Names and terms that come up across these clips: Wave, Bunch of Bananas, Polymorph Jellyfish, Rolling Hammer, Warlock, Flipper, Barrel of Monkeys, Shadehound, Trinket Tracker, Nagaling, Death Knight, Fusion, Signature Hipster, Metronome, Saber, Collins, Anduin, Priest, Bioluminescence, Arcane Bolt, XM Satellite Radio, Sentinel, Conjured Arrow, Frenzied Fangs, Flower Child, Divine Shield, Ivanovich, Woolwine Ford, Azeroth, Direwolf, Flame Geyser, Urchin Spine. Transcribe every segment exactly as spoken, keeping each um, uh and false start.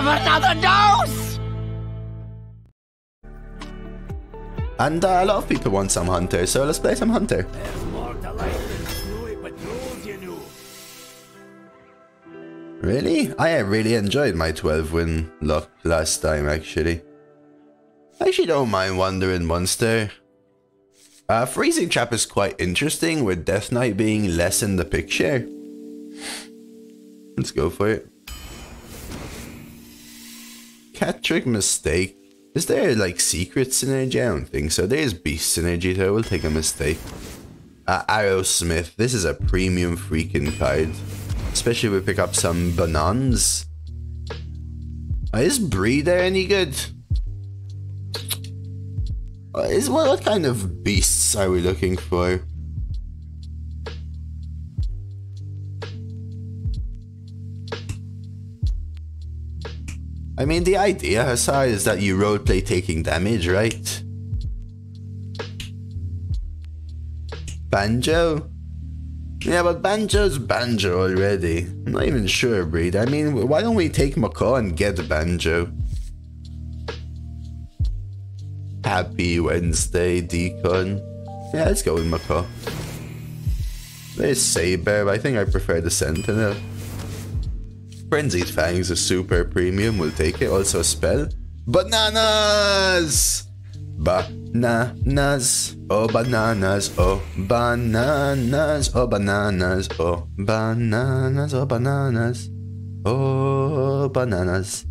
have another dose! And uh, a lot of people want some Hunter, so let's play some Hunter. There's more to life than Druid, but rules you knew. Really? I really enjoyed my twelve win luck last time, actually. I actually don't mind Wandering Monster. Uh, Freezing Trap is quite interesting, with Death Knight being less in the picture. Let's go for it. Cat Trick Mistake. Is there like secret synergy? I don't think so. There's beast synergy though. We'll take a mistake. Uh, Arrowsmith. This is a premium freaking card. Especially if we pick up some bananas. Uh, is Breeder any good? Uh, is what, what kind of beasts are we looking for? I mean, the idea, Hassar, is that you roleplay taking damage, right? Banjo? Yeah, but Banjo's Banjo already. I'm not even sure, Breed. I mean, why don't we take Macaw and get Banjo? Happy Wednesday, Deacon. Yeah, let's go with Macaw. There's Saber, but I think I prefer the Sentinel. Frenzied Fangs is super premium, we'll take it. Also a spell. Bananas! Bananas, oh bananas, oh bananas, oh bananas, oh bananas, oh bananas, oh bananas.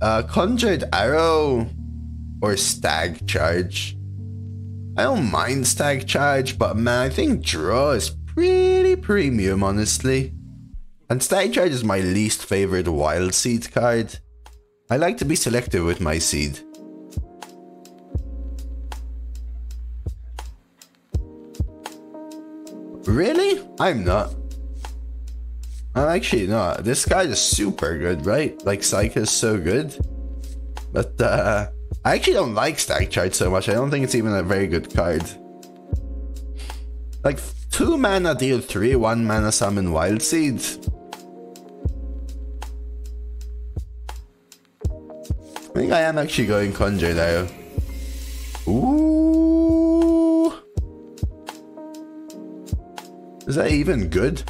Uh, Conjured Arrow or Stag Charge? I don't mind Stag Charge, but man, I think Draw is pretty premium, honestly. And Stag Charge is my least favorite Wild Seed card. I like to be selective with my seed. Really? I'm not. I'm actually not. This card is super good, right? Like, Psyche is so good. But, uh... I actually don't like Stag Charge so much. I don't think it's even a very good card. Like, two mana deal three, one mana summon Wild Seed. I think I am actually going Conjure now. Ooh. Is that even good?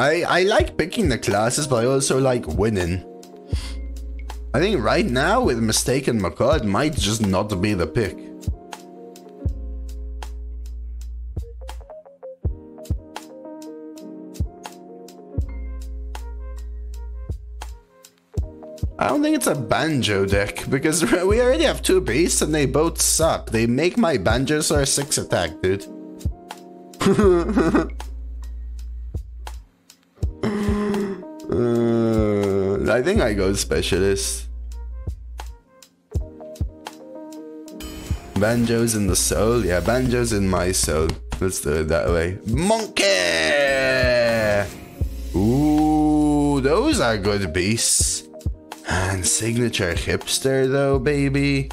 I, I like picking the classes, but I also like winning. I think right now, with Mistake and Macaw, it might just not be the pick. I don't think it's a Banjo deck, because we already have two beasts and they both suck. They make my Banjosaur six attack, dude. Uh, I think I go Specialist. Banjo's in the soul. Yeah, Banjo's in my soul. Let's do it that way. Monkey! Ooh, those are good beasts. And Signature Hipster though, baby.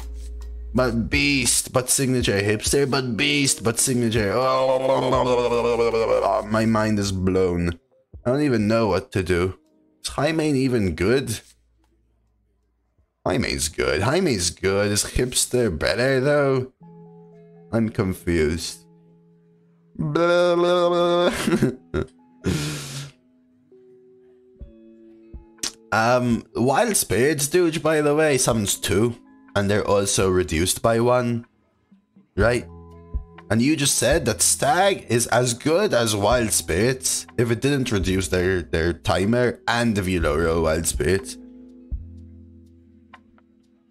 But beast, but Signature Hipster, but beast, but Signature. Oh, my mind is blown. I don't even know what to do. Is High Mane even good? High Mane's good. High Mane's good. Is Hipster better though? I'm confused. Blah, blah, blah. um, Wild Spirits, dude, by the way, summons two. And they're also reduced by one. Right? And you just said that Stag is as good as Wild Spirits if it didn't reduce their, their timer and if you low roll Wild Spirits.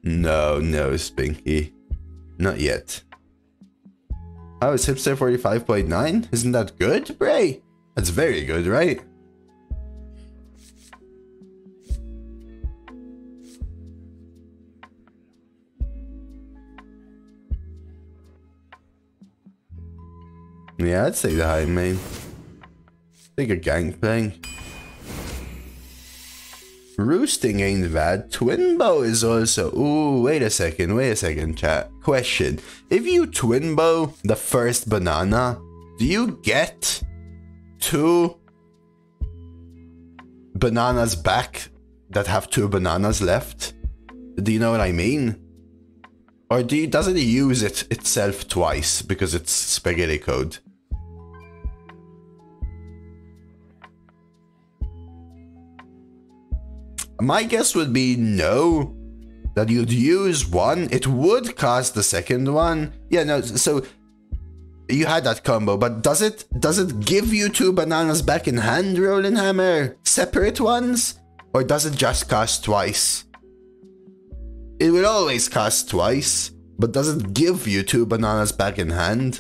No, no, Spinky. Not yet. Oh, it's Hipster forty-five point nine? Isn't that good, Bray? That's very good, right? Yeah, I'd say the High Mane. Take a Gangplank. Roosting ain't bad. Twin bow is also... Ooh, wait a second, wait a second, chat. Question. If you twin bow the first banana, do you get two bananas back that have two bananas left? Do you know what I mean? Or do you, doesn't it use it itself twice because it's spaghetti code? My guess would be no, that you'd use one, it would cast the second one. Yeah, no, so you had that combo, but does it does it give you two bananas back in hand, Rolling Hammer? Separate ones? Or does it just cast twice? It will always cast twice, but does it give you two bananas back in hand?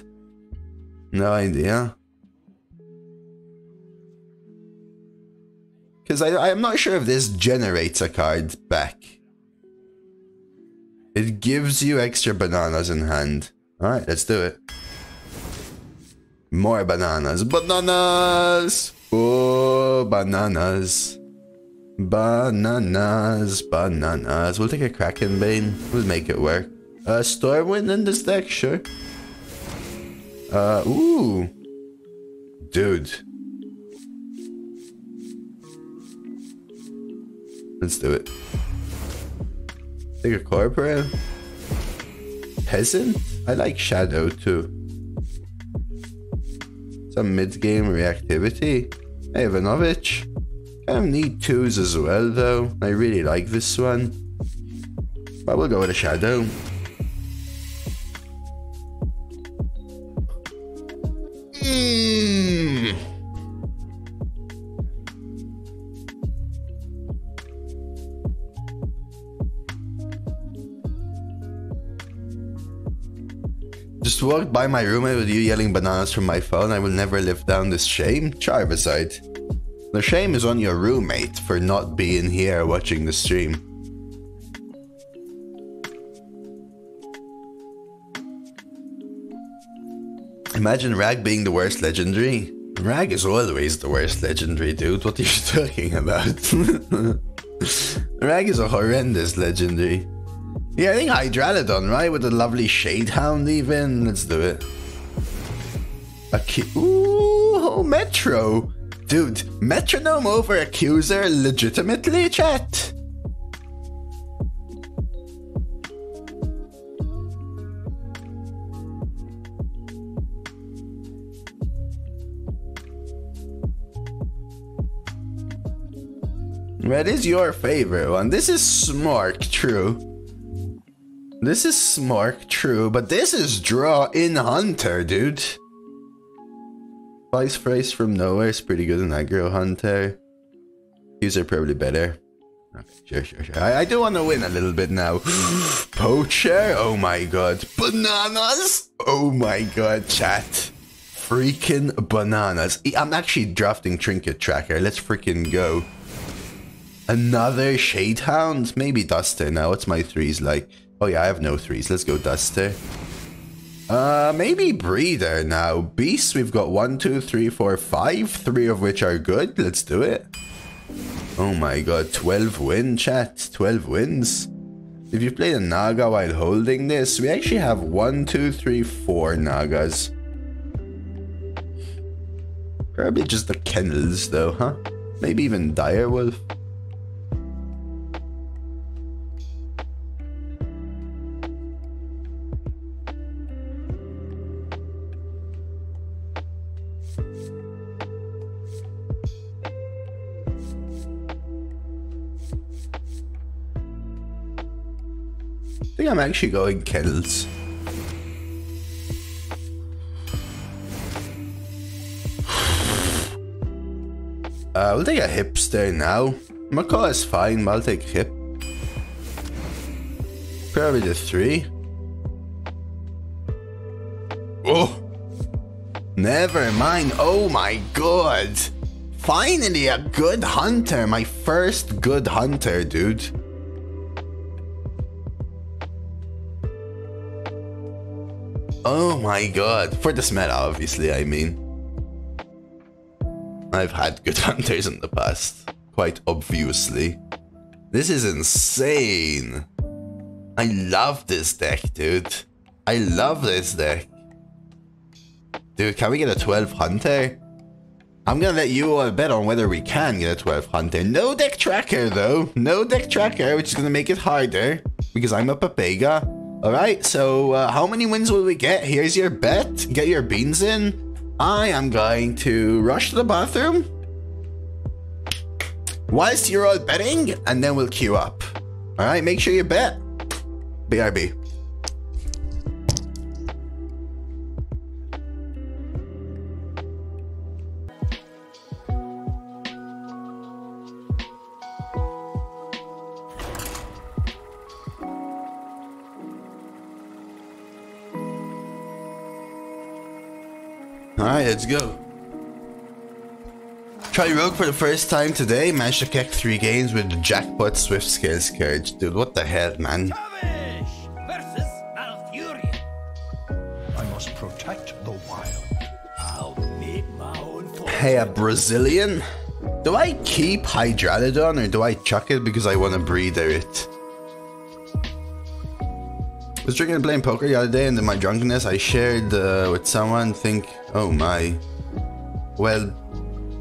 No idea. Because I'm not sure if this generates a card back. It gives you extra bananas in hand. Alright, let's do it. More bananas. Bananas! Oh, bananas. Bananas, bananas. We'll take a Kraken Bane. We'll make it work. Uh, Stormwind in this deck, sure. Uh, ooh. Dude. Let's do it. Take a Corporate. Peasant? I like Shadow too. Some mid-game reactivity. Hey, Ivanovich. Kind of need twos as well though. I really like this one. But we'll go with a Shadow. Mm. Just walked by my roommate with you yelling bananas from my phone. I will never live down this shame. Charvaside. The shame is on your roommate for not being here watching the stream. Imagine Rag being the worst legendary. Rag is always the worst legendary, dude. What are you talking about? Rag is a horrendous legendary. Yeah, I think Hydralodon, right? With a lovely Shadehound even. Let's do it. A key. Ooh, Metro. Dude, metronome over accuser legitimately, chat? What is your favorite one? This is Smork, true. This is Smork, true, but this is Draw in Hunter, dude. Vice Price from Nowhere is pretty good in Aggro Hunter. These are probably better. Okay, sure, sure, sure. I, I do want to win a little bit now. Poacher? Oh my god. Bananas? Oh my god, chat. Freaking bananas. I'm actually drafting Trinket Tracker. Let's freaking go. Another Shadehound? Maybe Duster now. What's my threes like? Oh yeah, I have no threes. Let's go Duster. Uh, maybe Breeder now. Beasts, we've got one, two, three, four, five, three of which are good. Let's do it. Oh my god, twelve win, chat. twelve wins. If you play the Naga while holding this, we actually have one, two, three, four Nagas. Probably just the Kennels though, huh? Maybe even Direwolf. I think I'm actually going Kettles. uh, we'll take a Hipster now. Macaw is fine, but I'll take Hip. Probably the three. Oh! Never mind. Oh my god! Finally a good hunter. My first good hunter, dude. Oh my god. For this meta, obviously, I mean. I've had good hunters in the past. Quite obviously. This is insane. I love this deck, dude. I love this deck. Dude, can we get a twelve Hunter? I'm gonna let you all bet on whether we can get a twelve Hunter. No deck tracker, though. No deck tracker, which is gonna make it harder because I'm a Papega. Alright, so uh, how many wins will we get? Here's your bet. Get your beans in. I am going to rush to the bathroom whilst you're all betting, and then we'll queue up. Alright, make sure you bet. B R B. Alright, let's go. Try Rogue for the first time today. Managed to kick three games with the jackpot Swift Scale Scourge. Dude, what the hell, man? Tavish versus Malfurion. I must protect the wild. I'll make my own fortune. Hey, a Brazilian? Do I keep Hydralodon or do I chuck it because I want to breeder it? I was drinking and playing poker the other day, and in my drunkenness I shared uh, with someone, think, oh my. Well,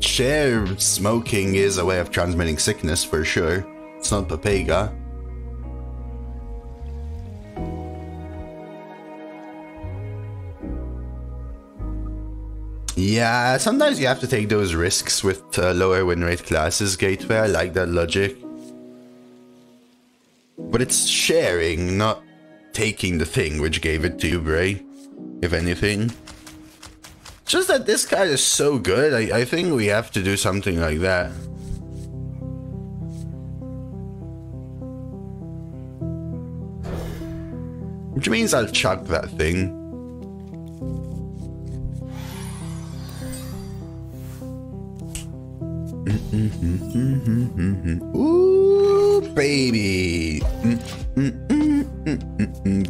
share smoking is a way of transmitting sickness for sure. It's not Papega. Yeah, sometimes you have to take those risks with uh, lower win rate classes, Gateway. I like that logic. But it's sharing, not taking the thing which gave it to you, Bray, if anything. Just that this card is so good, I, I think we have to do something like that. Which means I'll chuck that thing. Ooh, baby.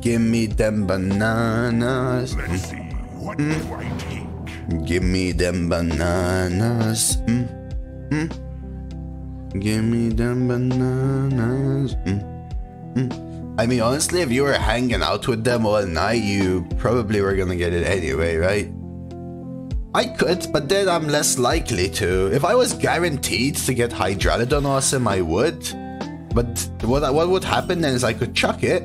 Give me them bananas. Let's see, what do I take? Give me them bananas. Give me them bananas. I mean, honestly, if you were hanging out with them all night, you probably were gonna get it anyway, right? I could, but then I'm less likely to. If I was guaranteed to get Hydralodon awesome, I would. But what, what would happen then is I could chuck it.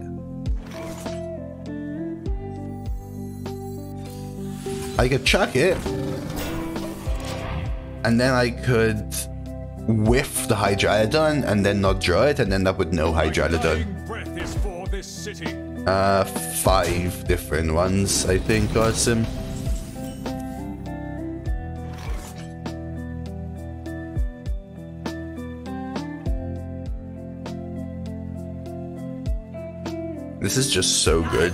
I could chuck it. And then I could whiff the Hydralodon and then not draw it and end up with no Hydralodon. Uh, five different ones, I think, awesome. This is just so good.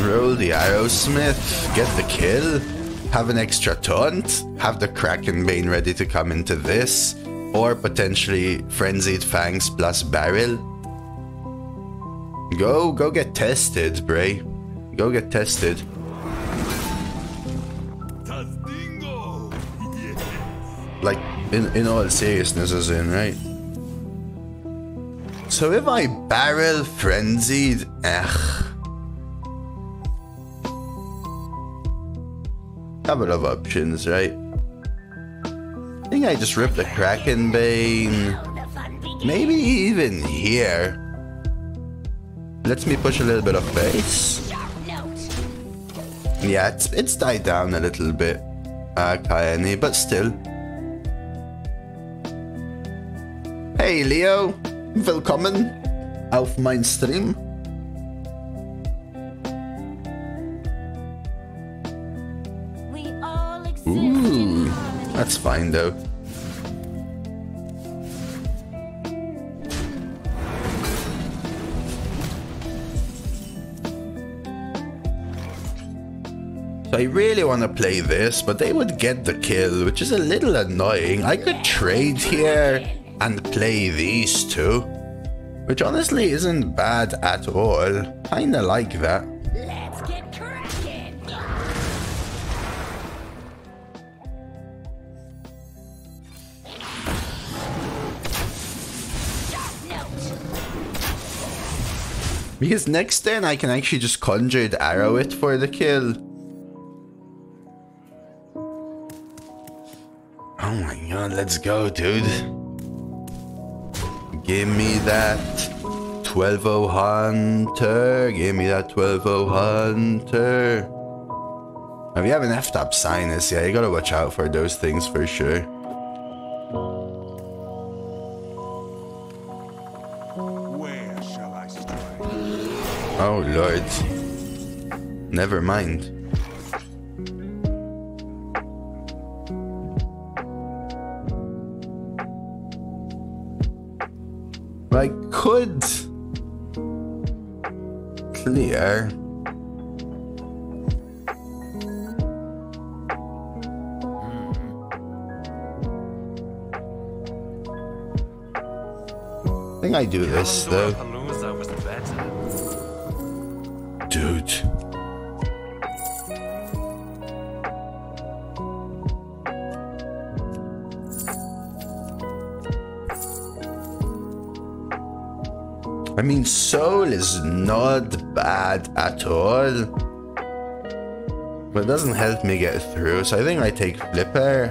Roll the Arrowsmith, get the kill, have an extra taunt, have the Kraken Bane ready to come into this, or potentially Frenzied Fangs plus Barrel. Go, go get tested, Bray. Go get tested. Like, in, in all seriousness as in, right? So if I barrel frenzied, ugh. Couple of options, right? I think I just ripped the Kraken Bane. Maybe even here. Lets me push a little bit of face. Yeah, it's, it's died down a little bit. Uh, Kayani, but still. Hey Leo, willkommen auf mein Stream. Ooh, that's fine though. I really want to play this, but they would get the kill, which is a little annoying. I could trade here and play these two, which honestly isn't bad at all. Kinda like that. Let's get cracking. Because next turn I can actually just Conjured Arrow it for the kill. Oh my god, let's go, dude. Give me that twelve oh Hunter. Give me that twelve oh Hunter. If you have an F-top sinus, yeah, you gotta watch out for those things for sure. Where shall I strike? Oh lord. Never mind. I could clear. I think I do this though. Dude. I mean, soul is not bad at all, but it doesn't help me get through, so I think I take Flipper,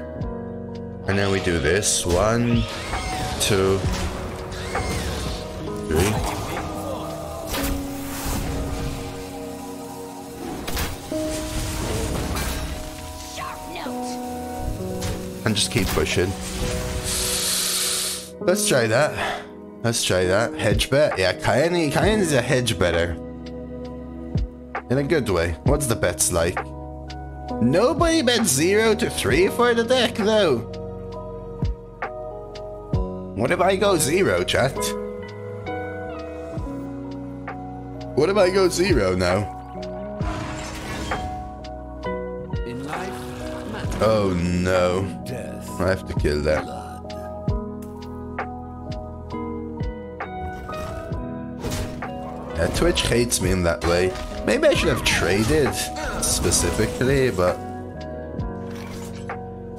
and then we do this, one, two, three. And just keep pushing. Let's try that. Let's try that. Hedge bet? Yeah, Kaeni. Kaeni is a hedge better. In a good way. What's the bets like? Nobody bets zero to three for the deck, though. What if I go zero, chat? What if I go zero now? Oh no. I have to kill that. Yeah, Twitch hates me in that way. Maybe I should have traded specifically, but...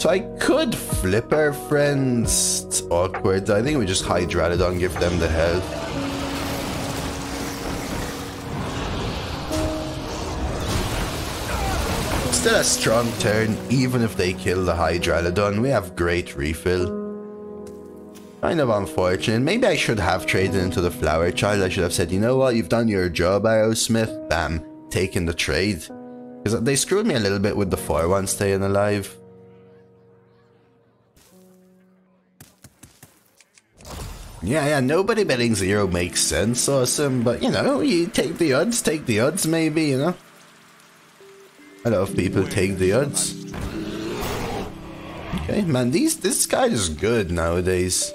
So I could flip our friends. It's awkward. I think we just Hydralodon, give them the health. Still a strong turn, even if they kill the Hydralodon. We have great refill. Kind of unfortunate. Maybe I should have traded into the Flower Child. I should have said, you know what, you've done your job, Arrowsmith. Bam, taking the trade. Because they screwed me a little bit with the four one staying alive. Yeah, yeah, nobody betting zero makes sense. Awesome, but you know, you take the odds, take the odds maybe, you know. A lot of people take the odds. Okay, man, these, this card is good nowadays.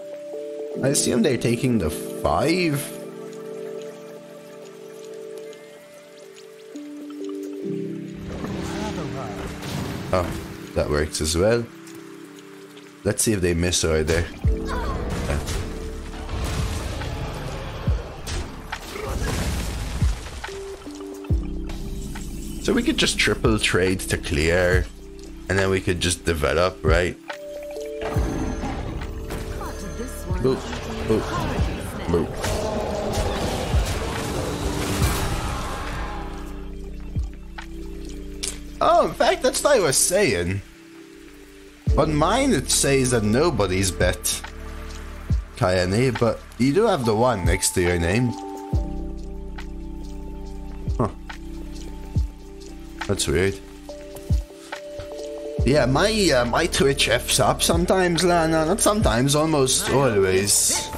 I assume they're taking the five. Oh, that works as well. Let's see if they miss order. Yeah. So we could just triple trade to clear, and then we could just develop, right? Boop, boop, boop. Oh, in fact, that's what I was saying. On mine, it says that nobody's bet Kaeni, but you do have the one next to your name. Huh. That's weird. Yeah, my uh, my Twitch f's up sometimes, Lana. No, not sometimes, almost always.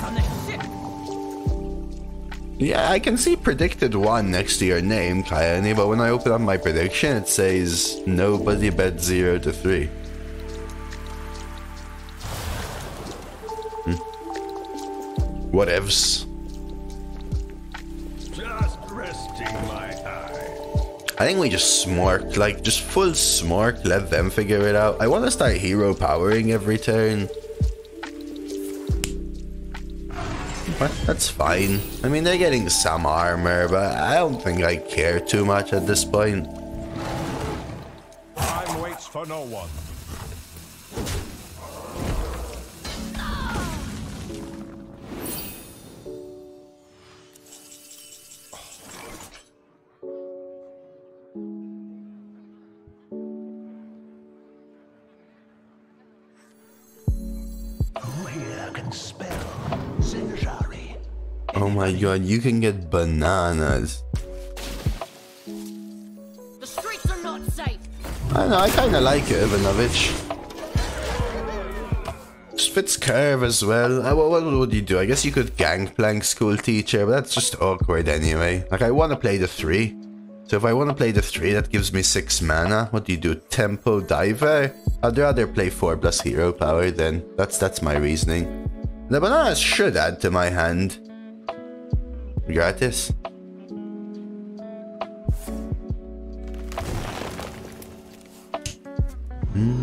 Yeah, I can see predicted one next to your name, Kaeni, but when I open up my prediction, it says nobody bet zero to three. Hm. Whatevs. Just resting my eye. I think we just smork, like, just full smork, let them figure it out. I want to start hero powering every turn. But that's fine. I mean, they're getting some armor, but I don't think I care too much at this point. Time waits for no one. Oh my god, you can get bananas. The streets are not safe. I don't know, I kinda like it, Ivanovich. Spits curve as well. Uh, what would you do? I guess you could gangplank school teacher, but that's just awkward anyway. Like, I wanna play the three. So if I want to play the three, that gives me six mana. What do you do? Tempo Diver? I'd rather play four plus hero power then. That's that's my reasoning. The bananas should add to my hand. Gratis. Mm.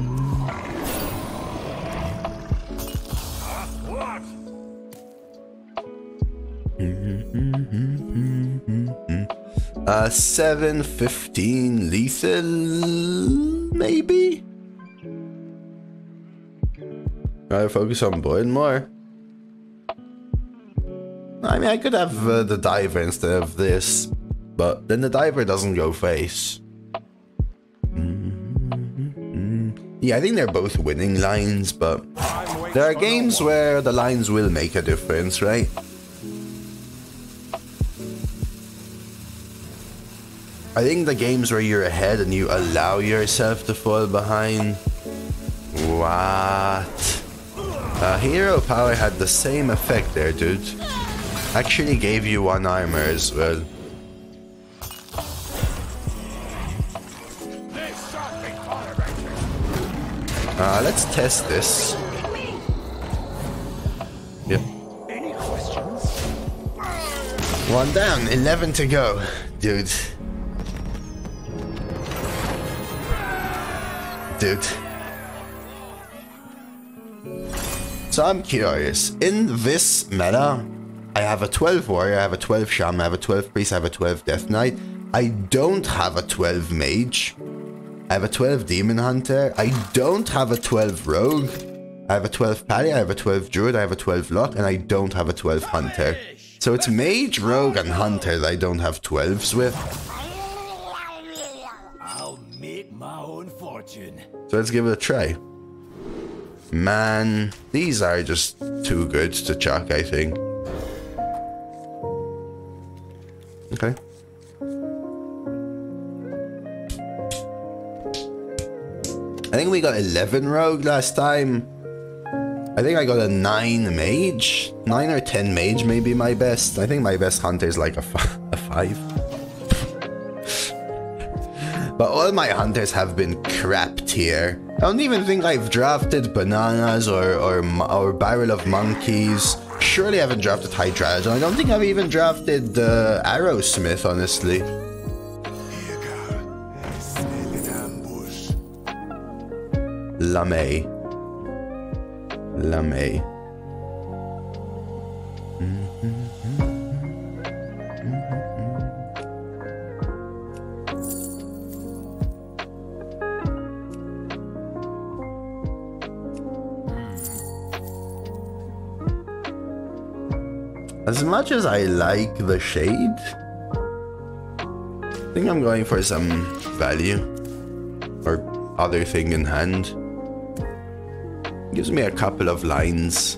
Uh, seven fifteen lethal, maybe? Gotta focus on Boyd more. I mean, I could have uh, the diver instead of this, but then the diver doesn't go face. Mm-hmm. Yeah, I think they're both winning lines, but there are games where the lines will make a difference, right? I think the games where you're ahead and you allow yourself to fall behind. What? Uh, hero power had the same effect there, dude. Actually gave you one armor as well. Uh, let's test this. Yep. One down, eleven to go, dude. Dude. So I'm curious, in this meta, I have a twelve warrior, I have a twelve shaman, I have a twelve priest, I have a twelve death knight. I don't have a twelve mage. I have a twelve demon hunter. I don't have a twelve rogue. I have a twelve parry, I have a twelve druid, I have a twelve lock, and I don't have a twelve hunter. So it's mage, rogue, and hunter that I don't have twelves with. So let's give it a try. Man, these are just too good to chuck, I think. Okay. I think we got eleven rogue last time. I think I got a nine mage. nine or ten mage may be my best. I think my best hunter is like a, f a five. But all my hunters have been crap tier. I don't even think I've drafted bananas or, or, or barrel of monkeys. Surely I haven't drafted Hydralodon. I don't think I've even drafted uh, Arrowsmith, honestly. Lame. Lame. As much as I like the shade, I think I'm going for some value or other thing in hand. Gives me a couple of lines.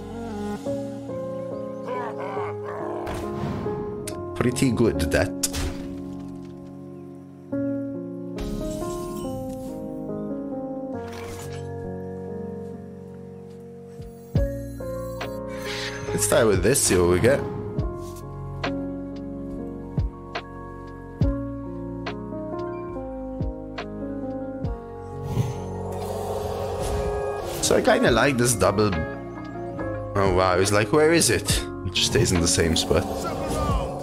Pretty good, that. Let's start with this, see what we get. So I kinda like this double. Oh wow, he's like, where is it? It just stays in the same spot.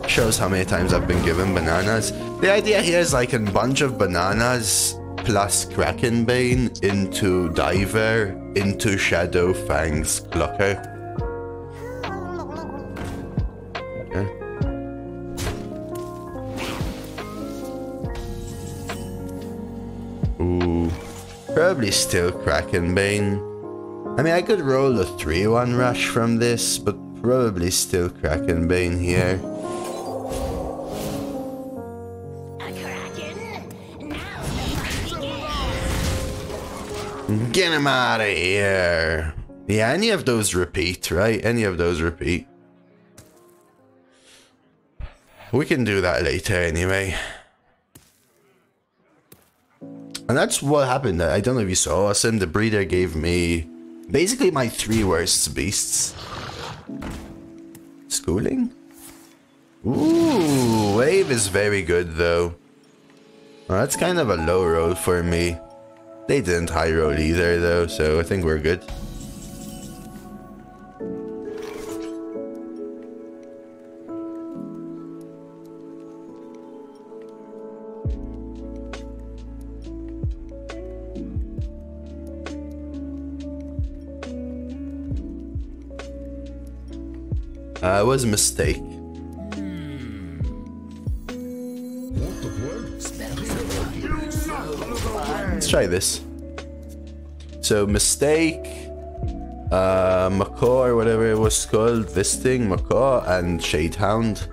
Shows how many times I've been given bananas. The idea here is like a bunch of bananas plus Kraken Bane into Diver into Shadow Fang's Clocker. Okay. Ooh. Probably still Kraken Bane. I mean, I could roll a three one rush from this, but probably still Kraken Bane here. A Kraken? Now they get him out of here! Yeah, any of those repeat, right? Any of those repeat. We can do that later anyway. And that's what happened. I don't know if you saw. I assume the breeder gave me basically my three worst beasts. Schooling? Ooh, wave is very good though. Well, that's kind of a low roll for me. They didn't high roll either though, so I think we're good. Uh, it was a mistake. Let's try this. So mistake, uh, Macaw or whatever it was called, this thing, Macaw and Shadehound.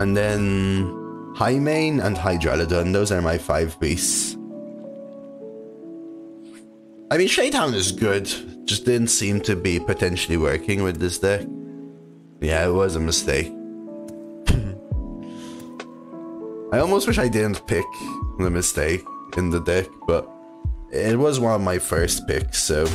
And then High Mane and Hydralodon, those are my five beasts. I mean, Shadehound is good, just didn't seem to be potentially working with this deck. Yeah, it was a mistake. I almost wish I didn't pick the mistake in the deck, but it was one of my first picks, so...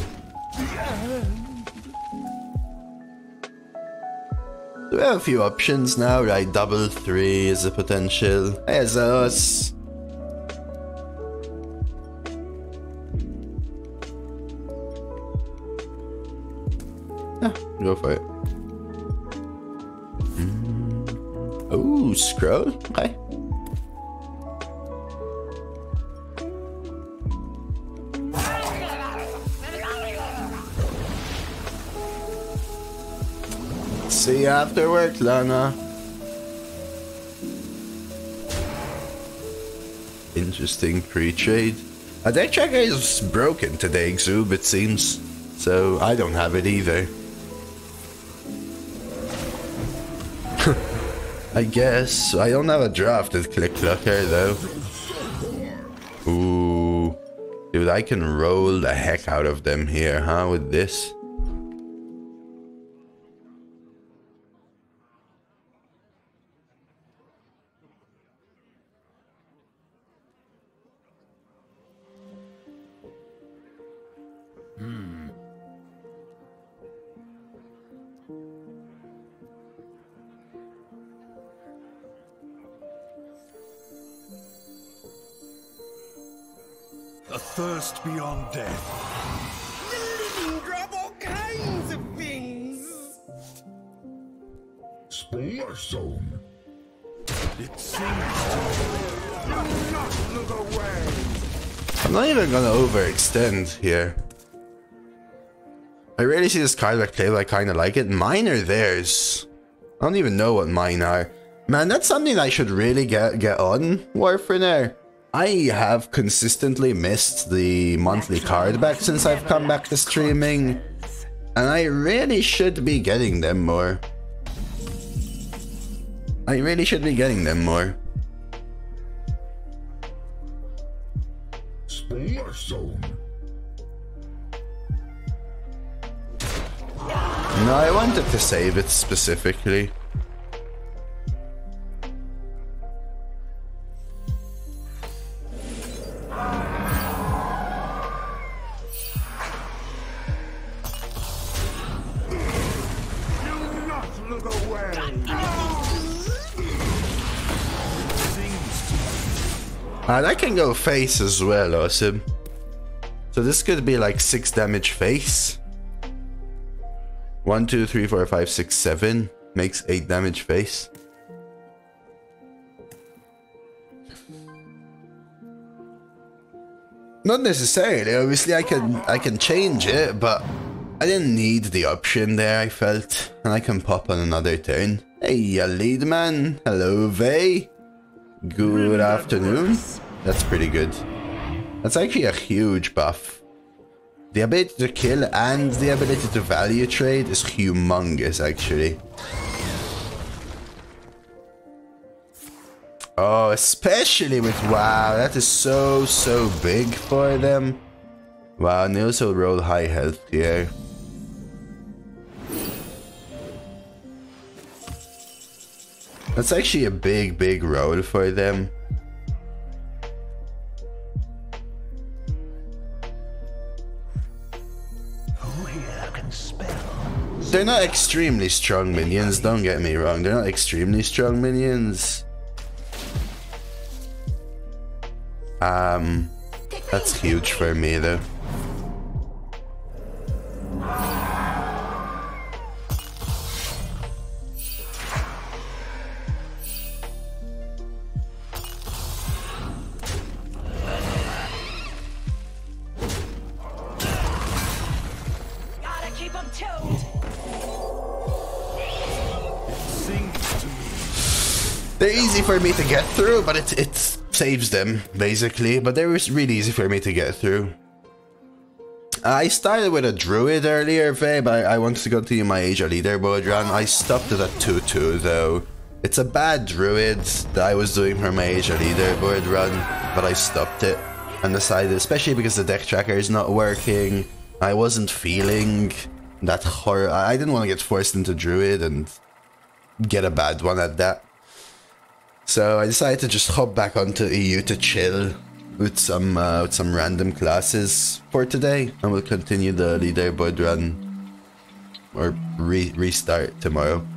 We have a few options now, right? Double three is a potential. There's us! Yeah, go for it. Ooh, scroll? Okay. See you after work, Lana. Interesting pre-trade. A deck tracker is broken today, Xoob, it seems. So I don't have it either. I guess. I don't have a drafted Click Clucker though. Ooh. Dude, I can roll the heck out of them here, huh, with this? Thirst beyond death. The living grab all kinds of things. Spoiler zone. It seems to not look away. I'm not even gonna overextend here. I rarely see this card like play, but I kinda like it. Mine are theirs. I don't even know what mine are. Man, that's something I should really get get on, Warfrener. I have consistently missed the monthly card back since I've come back to streaming, and I really should be getting them more. I really should be getting them more. Spoiler zone. No, I wanted to save it specifically. And I can go face as well, awesome. So this could be like six damage face. One, two, three, four, five, six, seven. Makes eight damage face. Not necessarily, obviously I can I can change it, but I didn't need the option there, I felt. And I can pop on another turn. Hey ya lead man. Hello Vey. Good afternoon. That's pretty good. That's actually a huge buff. The ability to kill and the ability to value trade is humongous, actually. Oh, especially with... Wow, that is so, so big for them. Wow, and they also roll high health here. That's actually a big, big road for them. They're not extremely strong minions, don't get me wrong. They're not extremely strong minions. Um, that's huge for me though. They're easy for me to get through, but it, it saves them, basically. But they were really easy for me to get through. I started with a druid earlier, Faye, but I, I wanted to continue my Asia leaderboard run. I stopped at a two two, though. It's a bad druid that I was doing for my Asia leaderboard run, but I stopped it and decided, especially because the deck tracker is not working, I wasn't feeling that horror. I didn't want to get forced into druid and get a bad one at that. So I decided to just hop back onto E U to chill with some uh, with some random classes for today, and we'll continue the leaderboard run or re restart tomorrow.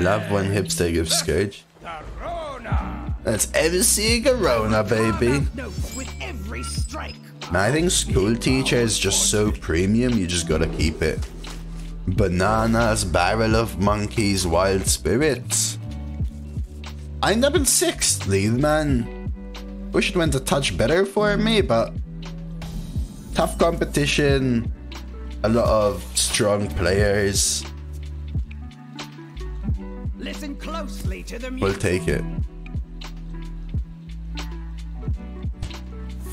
Love when Hipster gives Scourge. That's M C Garona, baby. I think school teacher is just so premium, you just gotta keep it. Bananas, Barrel of Monkeys, Wild Spirits. I end up in sixth, lead man. Wish it went a touch better for me, but tough competition, a lot of strong players. Listen closely to the music. We'll take it.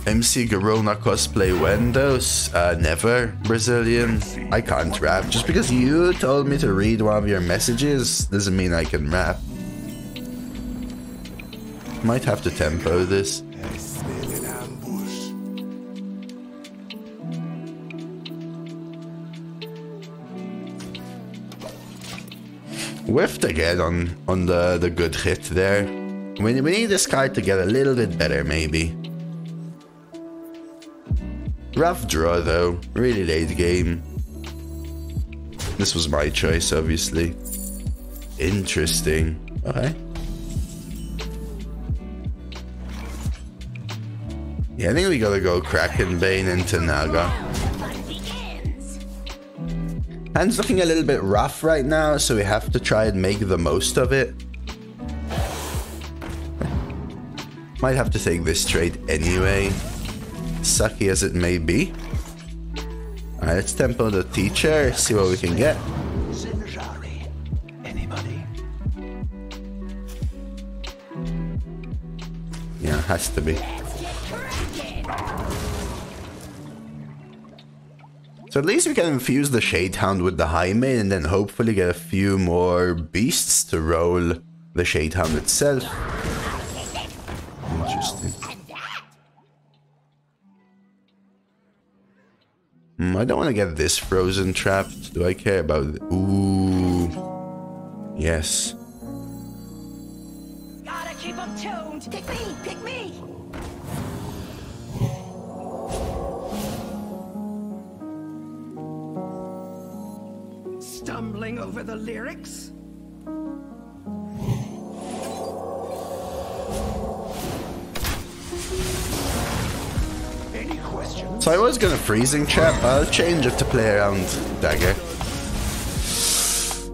M C Garona cosplay Wendos? Uh, never, Brazilian. I can't rap. Just because you told me to read one of your messages doesn't mean I can rap. Might have to tempo this. Whiffed again on, on the, the good hit there. We, we need this card to get a little bit better, maybe. Rough draw though, really late game. This was my choice, obviously. Interesting. Okay. Yeah, I think we gotta go Kraken Bane into Naga. Hand's looking a little bit rough right now, so we have to try and make the most of it. Might have to take this trade anyway. Sucky as it may be. Alright, let's tempo the teacher, see what we can get. Anybody? Yeah, it has to be. So at least we can infuse the Shadehound with the High Mane and then hopefully get a few more beasts to roll the Shadehound itself. Interesting. I don't want to get this frozen trapped. Do I care about it? Ooh. Yes. Gotta keep them tuned. Pick me, pick me. Stumbling over the lyrics? So I was gonna freezing trap, but I'll change it to play around dagger.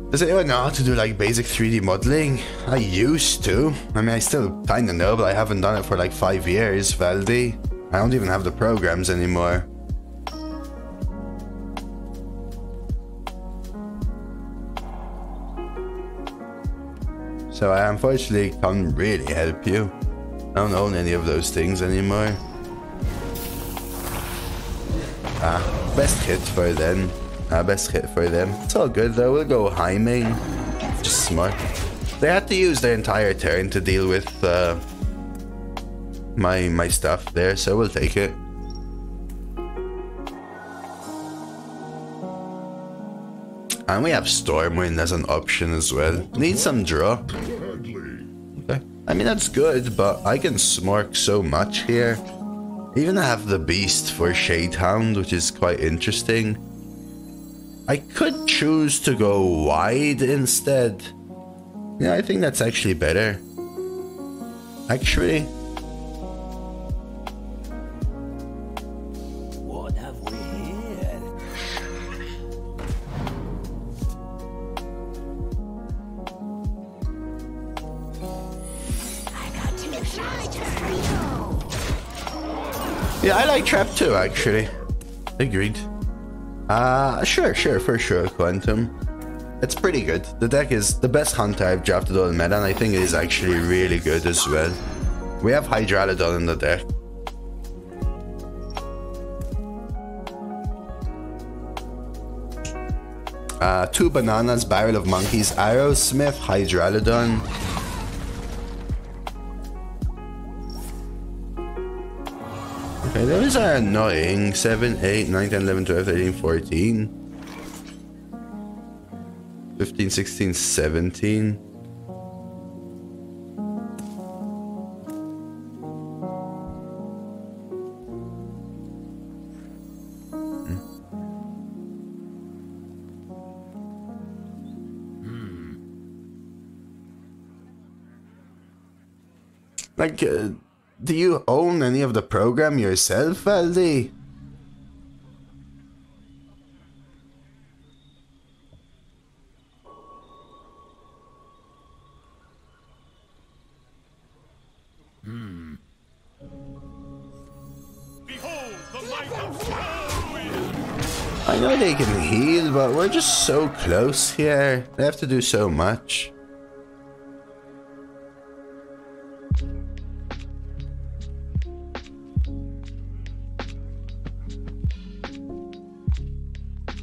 Does anyone know how to do like basic three D modeling? I used to. I mean, I still kinda know, but I haven't done it for like five years, Valdi. I don't even have the programs anymore. So I unfortunately can't really help you. I don't own any of those things anymore. Ah, best hit for them. Ah, best hit for them. It's all good though, we'll go High Mane. Just smart. They had to use their entire turn to deal with uh, my my stuff there, so we'll take it. And we have Stormwind as an option as well. Need some draw. Okay. I mean, that's good, but I can smork so much here. Even I have the Beast for Shadehound, which is quite interesting. I could choose to go wide instead. Yeah, I think that's actually better. Actually. What have we here? I got two charges. Yeah, I like trap too, actually. Agreed. Uh, sure, sure, for sure, Quantum. It's pretty good. The deck is the best hunter I've drafted on meta, and I think it is actually really good as well. We have Hydralodon in the deck. Uh, two bananas, Barrel of Monkeys, Arrowsmith, Hydralodon. Okay, those are annoying. seven, eight, nine, ten, eleven, twelve, thirteen, fourteen. fifteen, sixteen, seventeen. Hmm. Hmm. Like, uh, do you own any of the program yourself, Aldi? I know they can heal, but we're just so close here. They have to do so much.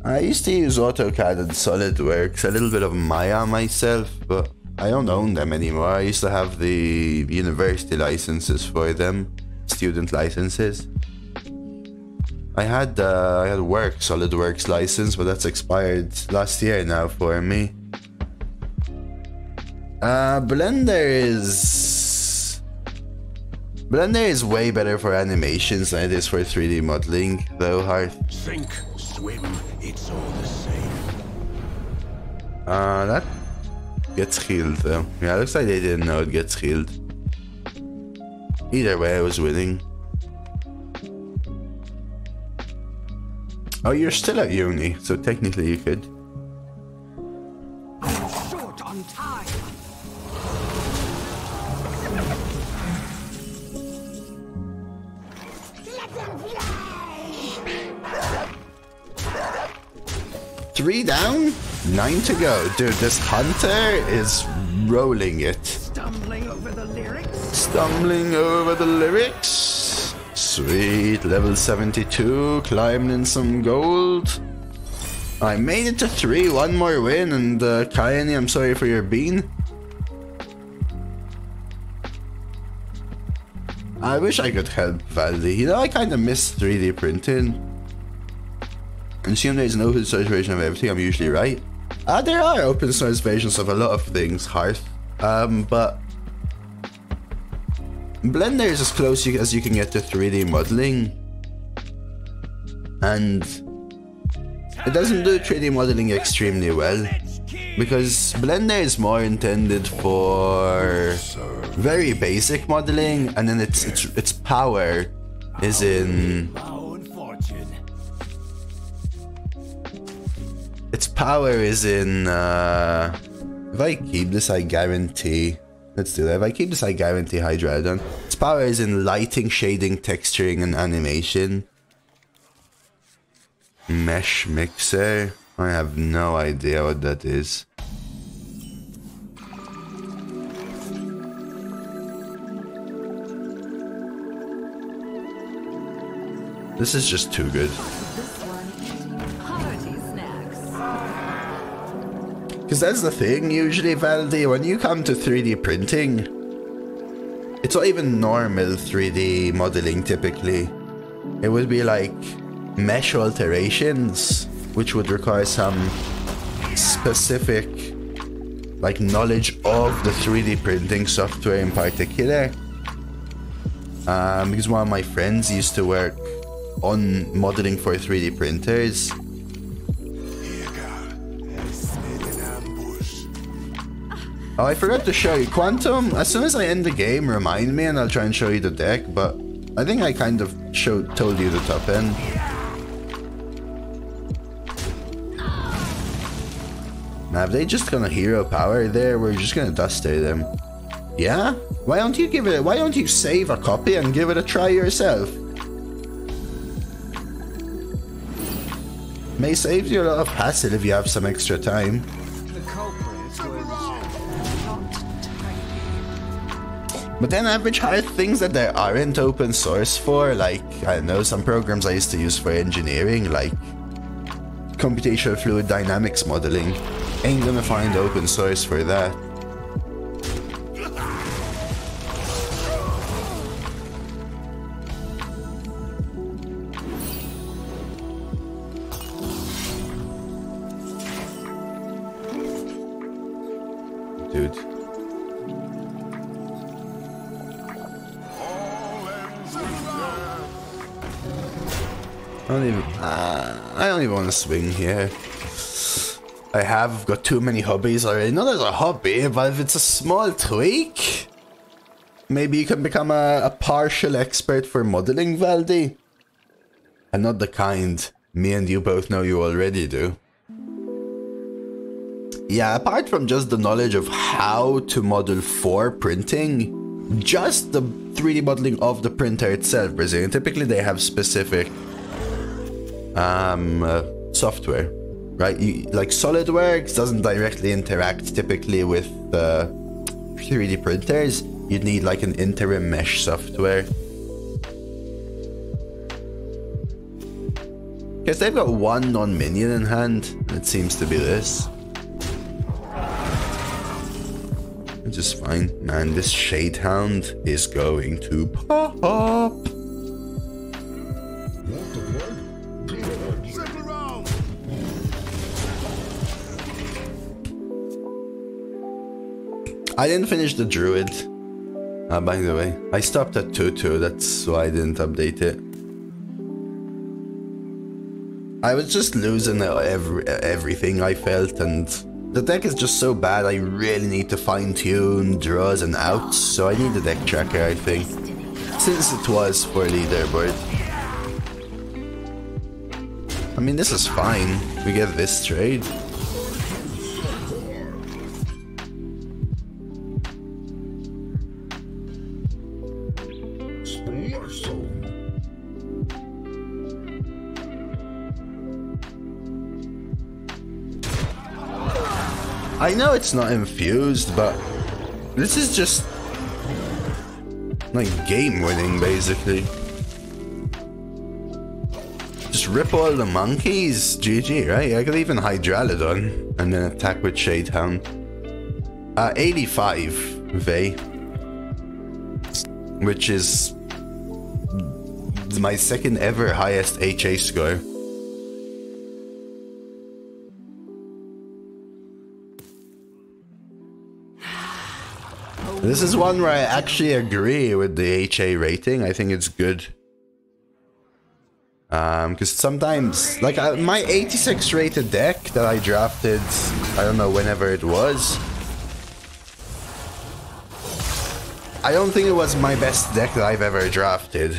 I used to use AutoCAD and SolidWorks, a little bit of Maya myself, but I don't own them anymore. I used to have the university licenses for them, student licenses. I had uh, I had work SolidWorks license, but that's expired last year now for me. Uh, Blender is Blender is way better for animations than it is for three D modeling, though. Hearth. Sink, swim, it's all the same. Uh, that gets healed though. Yeah, looks like they didn't know it gets healed. Either way, I was winning. Oh, you're still at uni, so technically you could. I'm short on time. Let them fly. Three down, nine to go. Dude, this hunter is rolling it. Stumbling over the lyrics. Stumbling over the lyrics. Sweet, level seventy-two, climbing in some gold. I made it to three, one more win, and uh, Kayani, I'm sorry for your bean. I wish I could help Valdi. You know, I kind of miss three D printing. Assume there's an open source version of everything, I'm usually right. Uh, there are open source versions of a lot of things, Hearth, um, but... Blender is as close as you can get to three D modeling, and it doesn't do three D modeling extremely well because Blender is more intended for very basic modeling, and then its its, its power is in its power is in. Uh, if I keep this, I guarantee. Let's do that. If I keep this, I guarantee Hydralodon. Its power is in lighting, shading, texturing, and animation. Mesh mixer. I have no idea what that is. This is just too good. Because that's the thing usually, Valdi, when you come to three D printing, it's not even normal three D modeling typically. It would be like mesh alterations, which would require some specific like knowledge of the three D printing software in particular. Um, because one of my friends used to work on modeling for three D printers. Oh, I forgot to show you. Quantum, as soon as I end the game, remind me and I'll try and show you the deck, but I think I kind of showed, told you the top end. Now, if they just gonna hero power there, we're just gonna Duster them. Yeah? Why don't you give it a, why don't you save a copy and give it a try yourself? May save you a lot of hassle if you have some extra time. The culprit was not tidy. But then average higher things that there aren't open source for, like, I don't know, some programs I used to use for engineering, like computational fluid dynamics modeling. Ain't gonna find open source for that. Want to swing here. I have got too many hobbies already. Not as a hobby, but if it's a small tweak, maybe you can become a, a partial expert for modeling, Valdi. And not the kind me and you both know you already do. Yeah, apart from just the knowledge of how to model for printing, just the three D modeling of the printer itself, Brazilian. Typically they have specific Um, uh, software, right? You, like SolidWorks doesn't directly interact typically with uh, three D printers. You'd need like an interim mesh software. Guess they've got one non-minion in hand. It seems to be this. Which is fine. Man, this Shadehound is going to pop. I didn't finish the Druid, uh, by the way. I stopped at two two, that's why I didn't update it. I was just losing every, everything I felt, and the deck is just so bad. I really need to fine-tune draws and outs, so I need the deck tracker, I think, since it was for leaderboard. I mean, this is fine. We get this trade. I know it's not infused, but this is just like game winning basically. Just rip all the monkeys, G G, right? I could even Hydralodon and then attack with Shadehound. Uh, eighty-five Vey, which is my second ever highest H A score. This is one where I actually agree with the H A rating. I think it's good. Um, because sometimes, like I, my eighty-six rated deck that I drafted, I don't know, whenever it was. I don't think it was my best deck that I've ever drafted.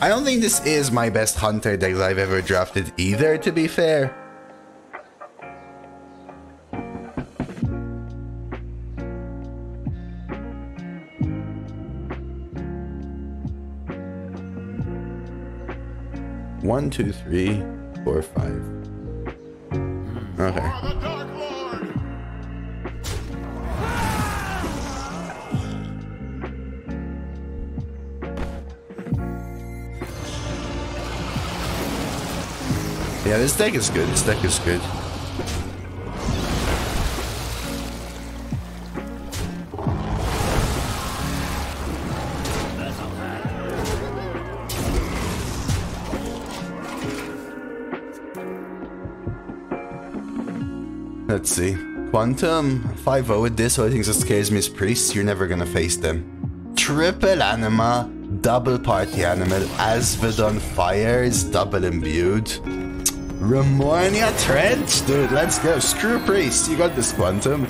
I don't think this is my best Hunter deck that I've ever drafted either, to be fair. One, two, three, four, five. Okay. Yeah, this deck is good. This deck is good. Let's see. Quantum, five oh with this. Only thing that scares me is Priest. You're never gonna face them. Triple Anima, double Party Animal. Asvedon Fire is double imbued. Remornia Trench? Dude, let's go. Screw Priest. You got this, Quantum.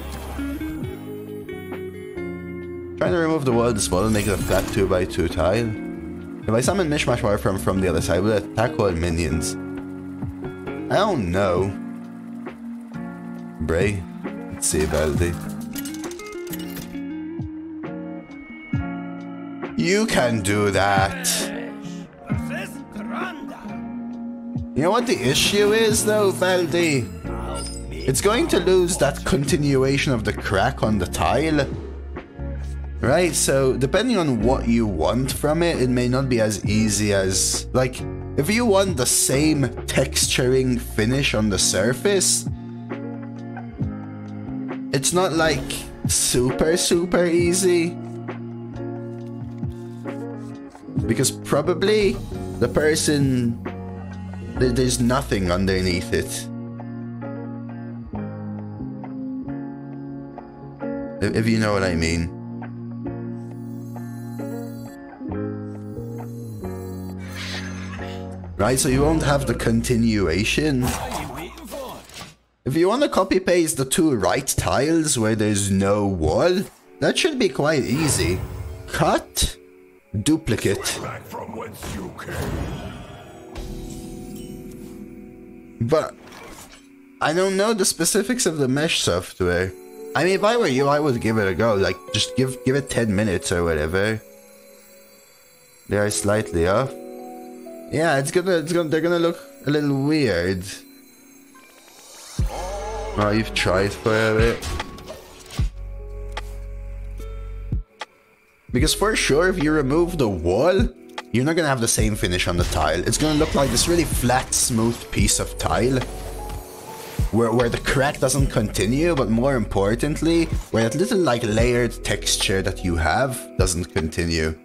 Trying to remove the wall of this model, make it a flat two by two tile. If I summon Mishmash Warframe from the other side, will it attack all minions? I don't know. Bray. Let's see about it. You can do that. You know what the issue is though, Valdi? It's going to lose that continuation of the crack on the tile. Right, so depending on what you want from it, it may not be as easy as... Like, if you want the same texturing finish on the surface, it's not like super, super easy. Because probably the person... There's nothing underneath it. If you know what I mean. Right, so you won't have the continuation. If you want to copy-paste the two right tiles where there's no wall, that should be quite easy. Cut, duplicate. But I don't know the specifics of the mesh software. I mean, if I were you, I would give it a go. Like, just give give it ten minutes or whatever. They are slightly off. Yeah, it's gonna, it's gonna, they're gonna look a little weird. Oh, you've tried for a bit. Because for sure, if you remove the wall, you're not gonna have the same finish on the tile. It's gonna look like this really flat, smooth piece of tile. Where, where the crack doesn't continue, but more importantly, where that little, like, layered texture that you have doesn't continue.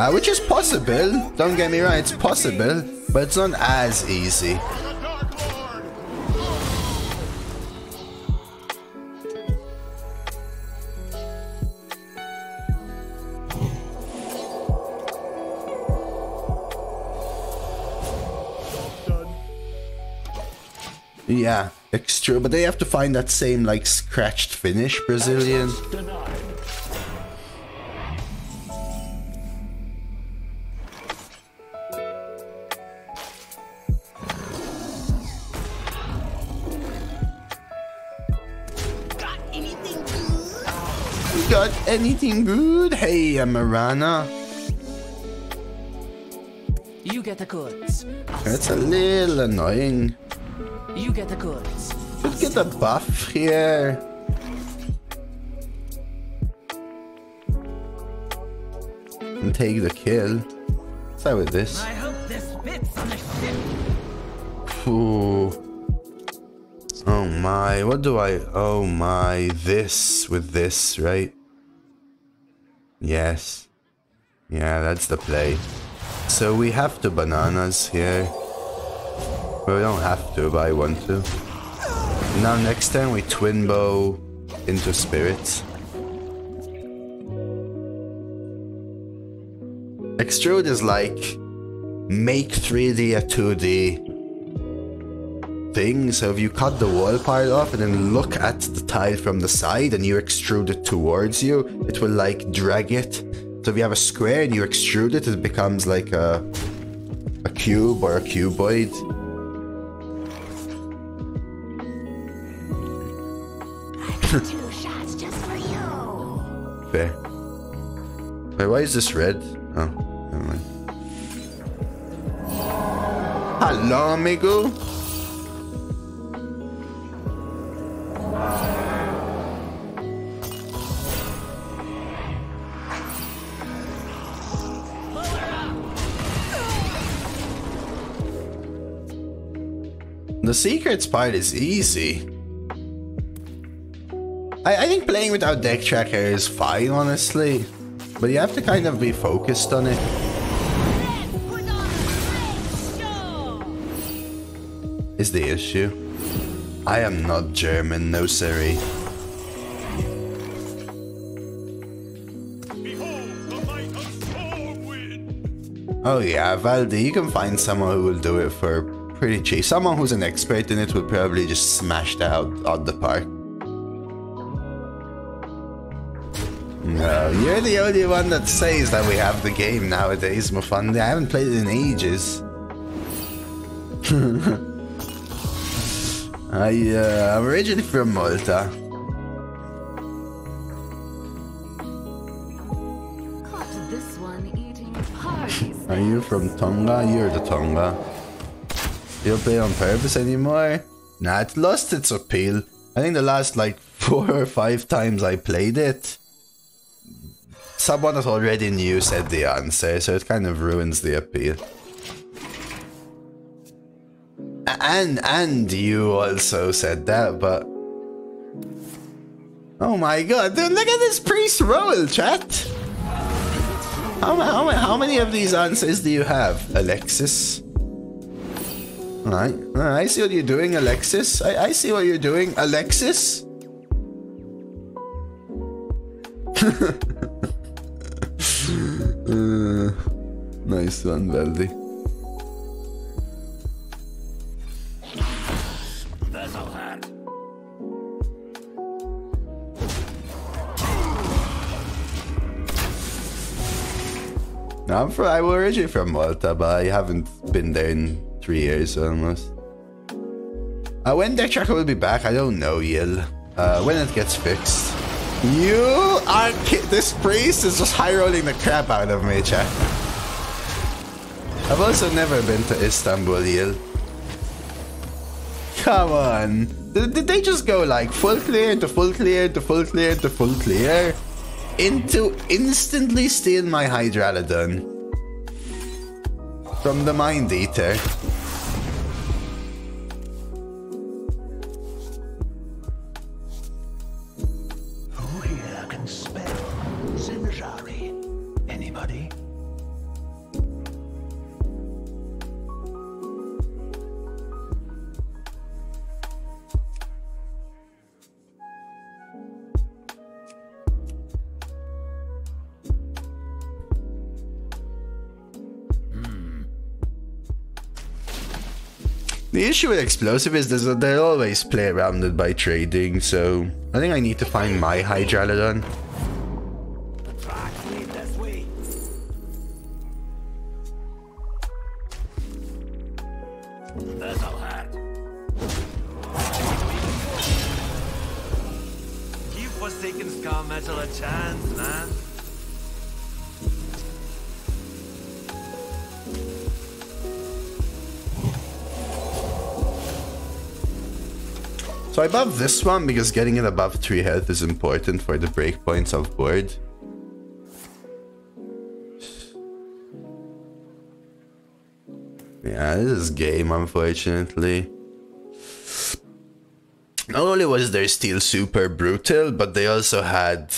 Uh, which is possible, don't get me right, it's possible, but it's not as easy. Yeah, extra, but they have to find that same, like, scratched finish, Brazilian. Got anything good? Hey, Amarana. You get the goods. That's a little annoying. You get the goods. Should get a buff here. And take the kill. What's that with this? I hope this fits on the ship. Ooh. Oh my, what do I... Oh my, this with this, right? Yes. Yeah, that's the play. So we have to bananas here. Well, we don't have to, but I want to. Now next time we twin bow into spirits. Extrude is like... Make three D a two D. Thing. So if you cut the wall part off and then look at the tile from the side and you extrude it towards you, it will like drag it. So if you have a square and you extrude it, it becomes like a, a cube or a cuboid. I got two shots just for you. Fair. Wait, why is this red? Oh, never mind. Hello, amigo. The secrets part is easy. I, I think playing without deck tracker is fine, honestly. But you have to kind of be focused on it. Is the issue. I am not German, no siree. Oh yeah, Valdi, you can find someone who will do it for pretty cheap. Someone who's an expert in it will probably just smash that out of the park. No, you're the only one that says that we have the game nowadays, Mufundi. I haven't played it in ages. I, uh, I'm originally from Malta. Are you from Tonga? You're the Tonga. You don't play on purpose anymore? Nah, it lost its appeal. I think the last like four or five times I played it, someone that already knew said the answer, so it kind of ruins the appeal. And, and you also said that, but... Oh my god, dude, look at this priest roll, chat! How, how, how many of these answers do you have, Alexis? Alright, right, I see what you're doing, Alexis. I, I see what you're doing, Alexis. uh, nice one, Valdi. I'm from, I'm originally from Malta, but I haven't been there in three years almost. Uh, when Death Tracker will be back, I don't know, Yil. Uh, when it gets fixed. You are kidding. This priest is just high rolling the crap out of me, chat. I've also never been to Istanbul, Yil. Come on. Did, did they just go like full clear to full clear to full clear to full clear? Into instantly steal my Hydralodon from the Mind Eater. Who here can spell Zimjari? Anybody? The issue with explosive is that they're always play around it by trading, so I think I need to find my Hydralodon. So I buff this one because getting it above three health is important for the breakpoints of board. Yeah, this is game, unfortunately. Not only was their steel super brutal, but they also had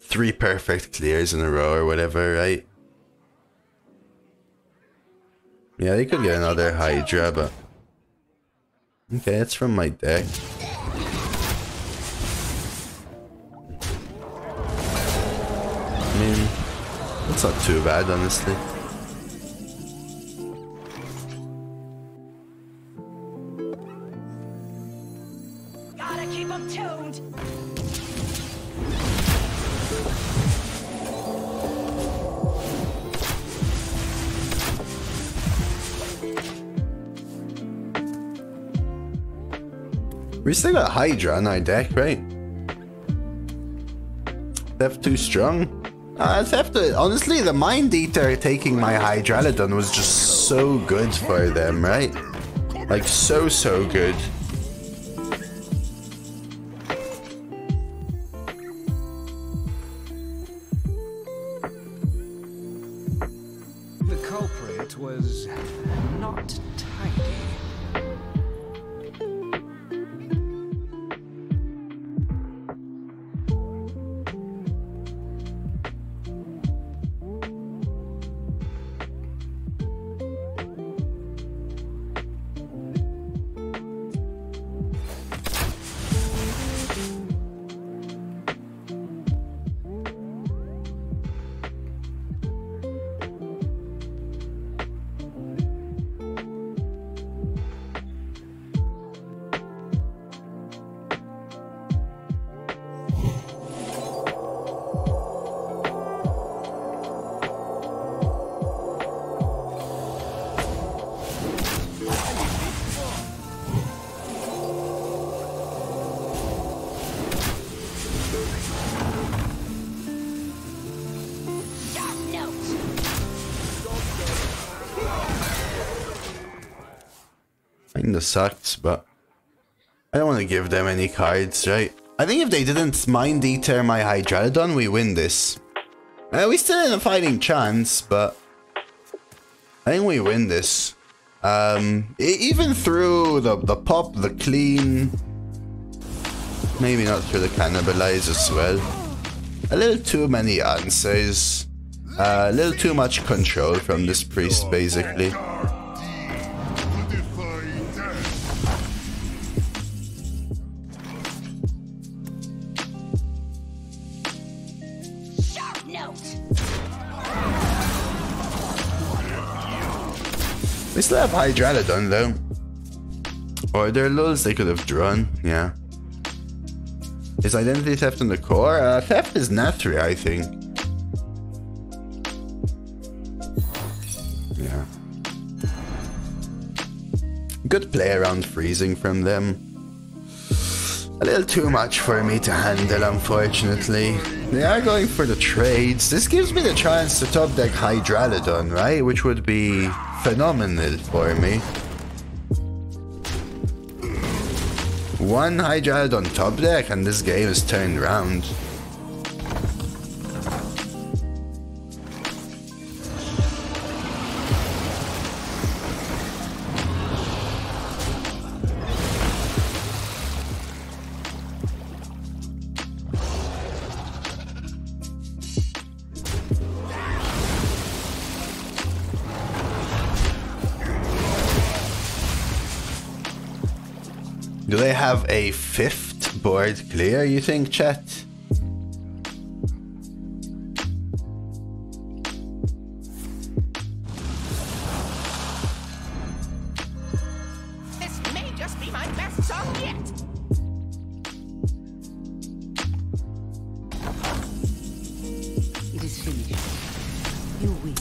three perfect clears in a row or whatever, right? Yeah, they could get another Hydra, but... Okay, it's from my deck. I mean, that's not too bad, honestly. Gotta keep them tuned. We still got Hydra in our deck, right? Theft too strong? Uh, theft, uh, honestly, the Mind Eater taking my Hydralodon was just so good for them, right? Like, so, so good. The culprit was not tidy. Kinda sucks, but I don't want to give them any cards, right? I think if they didn't Mind Eater my Hydralodon, we win this. Uh, we still in a fighting chance, but I think we win this. Um, even through the, the pop, the clean. Maybe not through the cannibalize as well. A little too many answers. Uh, a little too much control from this priest, basically. We still have Hydralodon though. Or their lulls they could have drawn, yeah. Is Identity Theft in the core? Uh, theft is Nathri, I think. Yeah. Good play around freezing from them. A little too much for me to handle, unfortunately. They are going for the trades. This gives me the chance to top deck Hydralodon, right? Which would be phenomenal for me. One Hydralodon top deck and this game is turned around. Do they have a fifth board clear, you think, chat? This may just be my best song yet. It is finished. You win.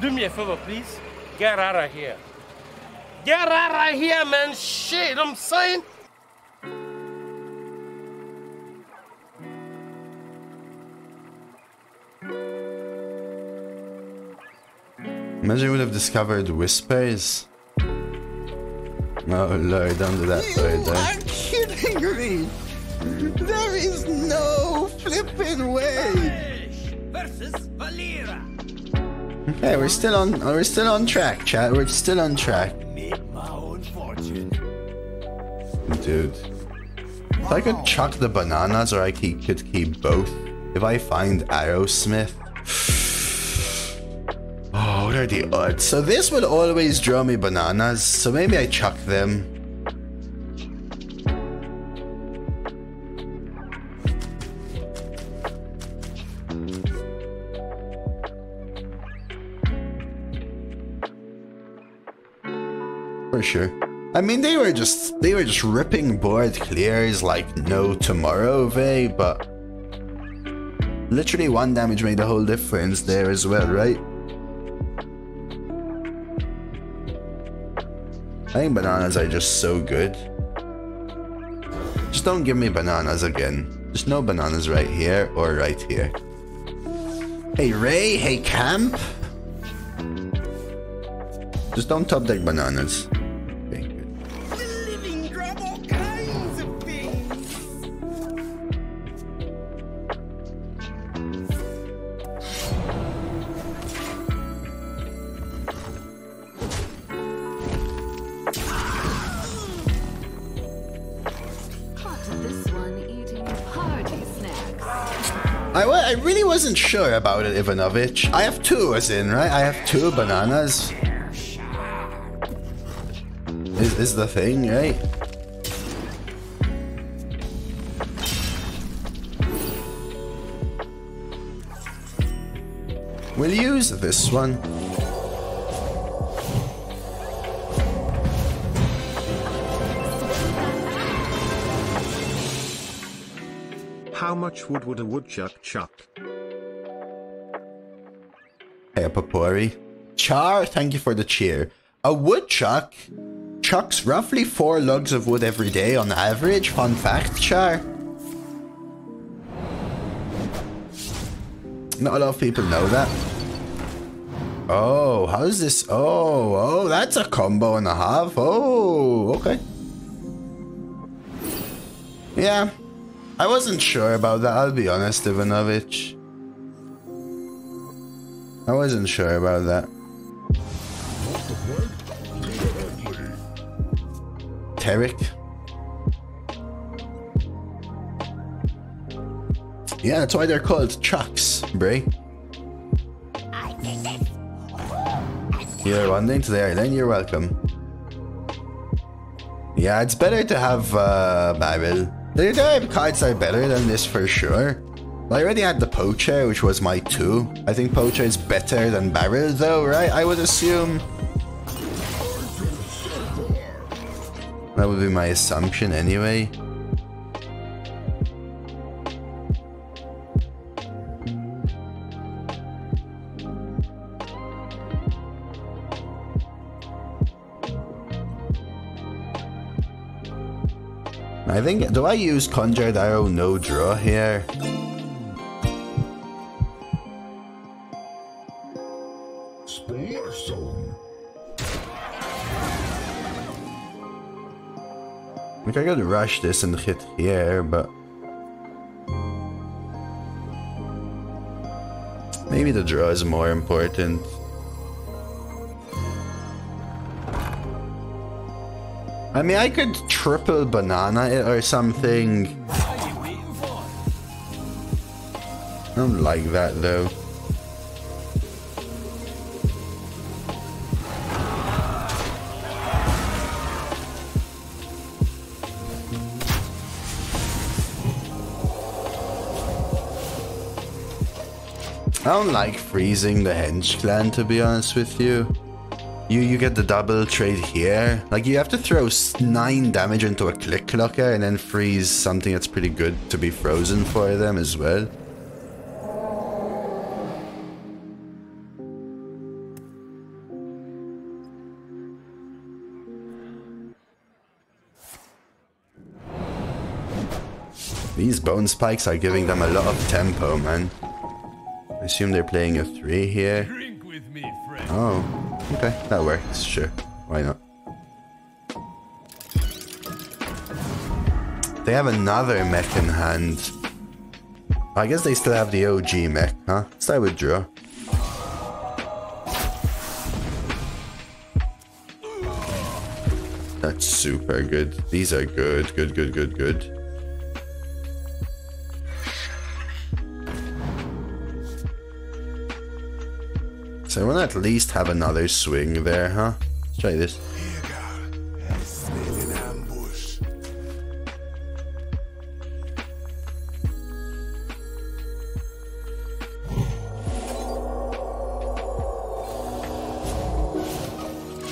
Do me a favor, please. Get out of here. Get out of here, man. Shit, I'm saying. Imagine we would have discovered whispers. Oh, Lord, don't do that, Lord. You are kidding me. There is no flipping way. Versus Valera. Hey, we're still on. We're still on track, chat. We're still on track. Dude, if I could chuck the bananas, or I keep, could keep both. If I find Arrowsmith, oh, what are the odds? So this will always draw me bananas. So maybe I chuck them. For sure. I mean, they were just they were just ripping board clears like no tomorrow, Vay, but literally one damage made a whole difference there as well, right? I think bananas are just so good. Just don't give me bananas again. Just no bananas right here or right here. Hey Ray, hey Camp. Just don't top deck bananas. I really wasn't sure about it, Ivanovich. I have two as in, right? I have two bananas. Is, is the thing, right? We'll use this one. How much wood would a woodchuck chuck? Hey, Papori. Char, thank you for the cheer. A woodchuck chucks roughly four logs of wood every day on average. Fun fact, Char. Not a lot of people know that. Oh, how's this? Oh, oh, that's a combo and a half. Oh, okay. Yeah, I wasn't sure about that, I'll be honest, Ivanovich. I wasn't sure about that. Terric. Yeah, that's why they're called trucks, Bray. You're wondering today, then you're welcome. Yeah, it's better to have uh, Barrel. There are cards that are better than this for sure. I already had the Poacher, which was my two. I think Poacher is better than Barrel though, right? I would assume. That would be my assumption anyway. I think, do I use Conjured Arrow no draw here? I think I could rush this and hit here, but maybe the draw is more important. I mean, I could triple banana it or something. I don't like that though. I don't like freezing the Henge clan, to be honest with you. You, you get the double trade here. Like, you have to throw nine damage into a click clocker and then freeze something that's pretty good to be frozen for them as well. These bone spikes are giving them a lot of tempo, man. I assume they're playing a three here. Drink with me, friend. Oh. Okay, that works, sure. Why not? They have another mech in hand. I guess they still have the O G mech, huh? Start with draw. That's super good. These are good, good, good, good, good. So I want to at least have another swing there, huh? Let's try this. Let's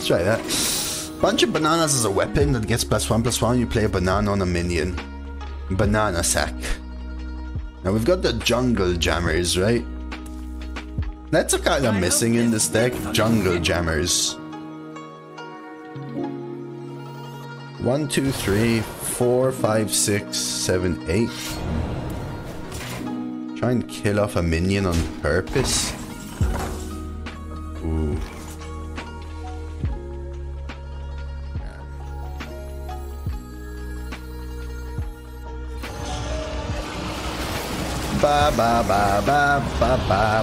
try that. Bunch of bananas is a weapon that gets plus one plus one. You play a banana on a minion. Banana sack. Now we've got the jungle jammers, right? That's a card I'm missing in this deck, Jungle Jammers. One, two, three, four, five, six, seven, eight. Try and kill off a minion on purpose. Ooh. Ba ba ba ba ba ba ba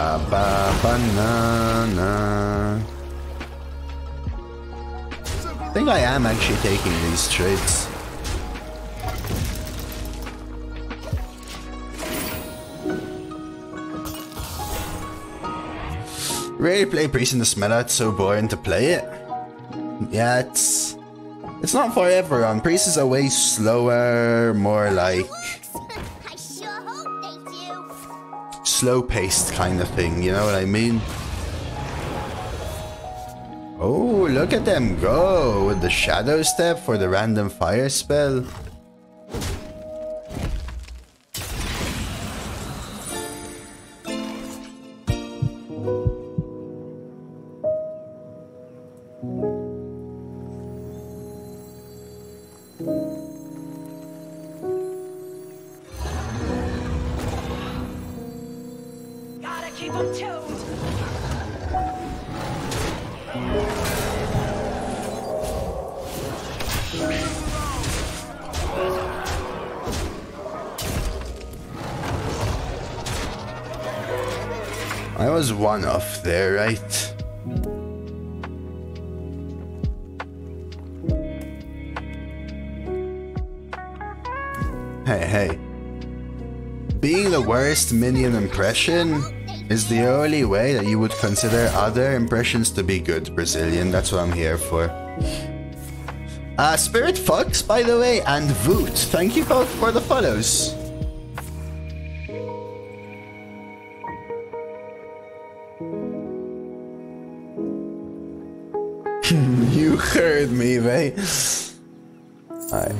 ba ba banana. I think I am actually taking these trades. Rarely play Priest in the Smellout, it's so boring to play it. Yeah, it's it's not for everyone. Priest is a way slower, more like slow-paced kind of thing, you know what I mean? Oh, look at them go with the shadow step for the random fire spell. was one off there, right? Hey, hey. Being the worst minion impression is the only way that you would consider other impressions to be good, Brazilian. That's what I'm here for. Uh, Spirit Fox, by the way, and Voot. Thank you both for the follows. You heard me, mate. Alright.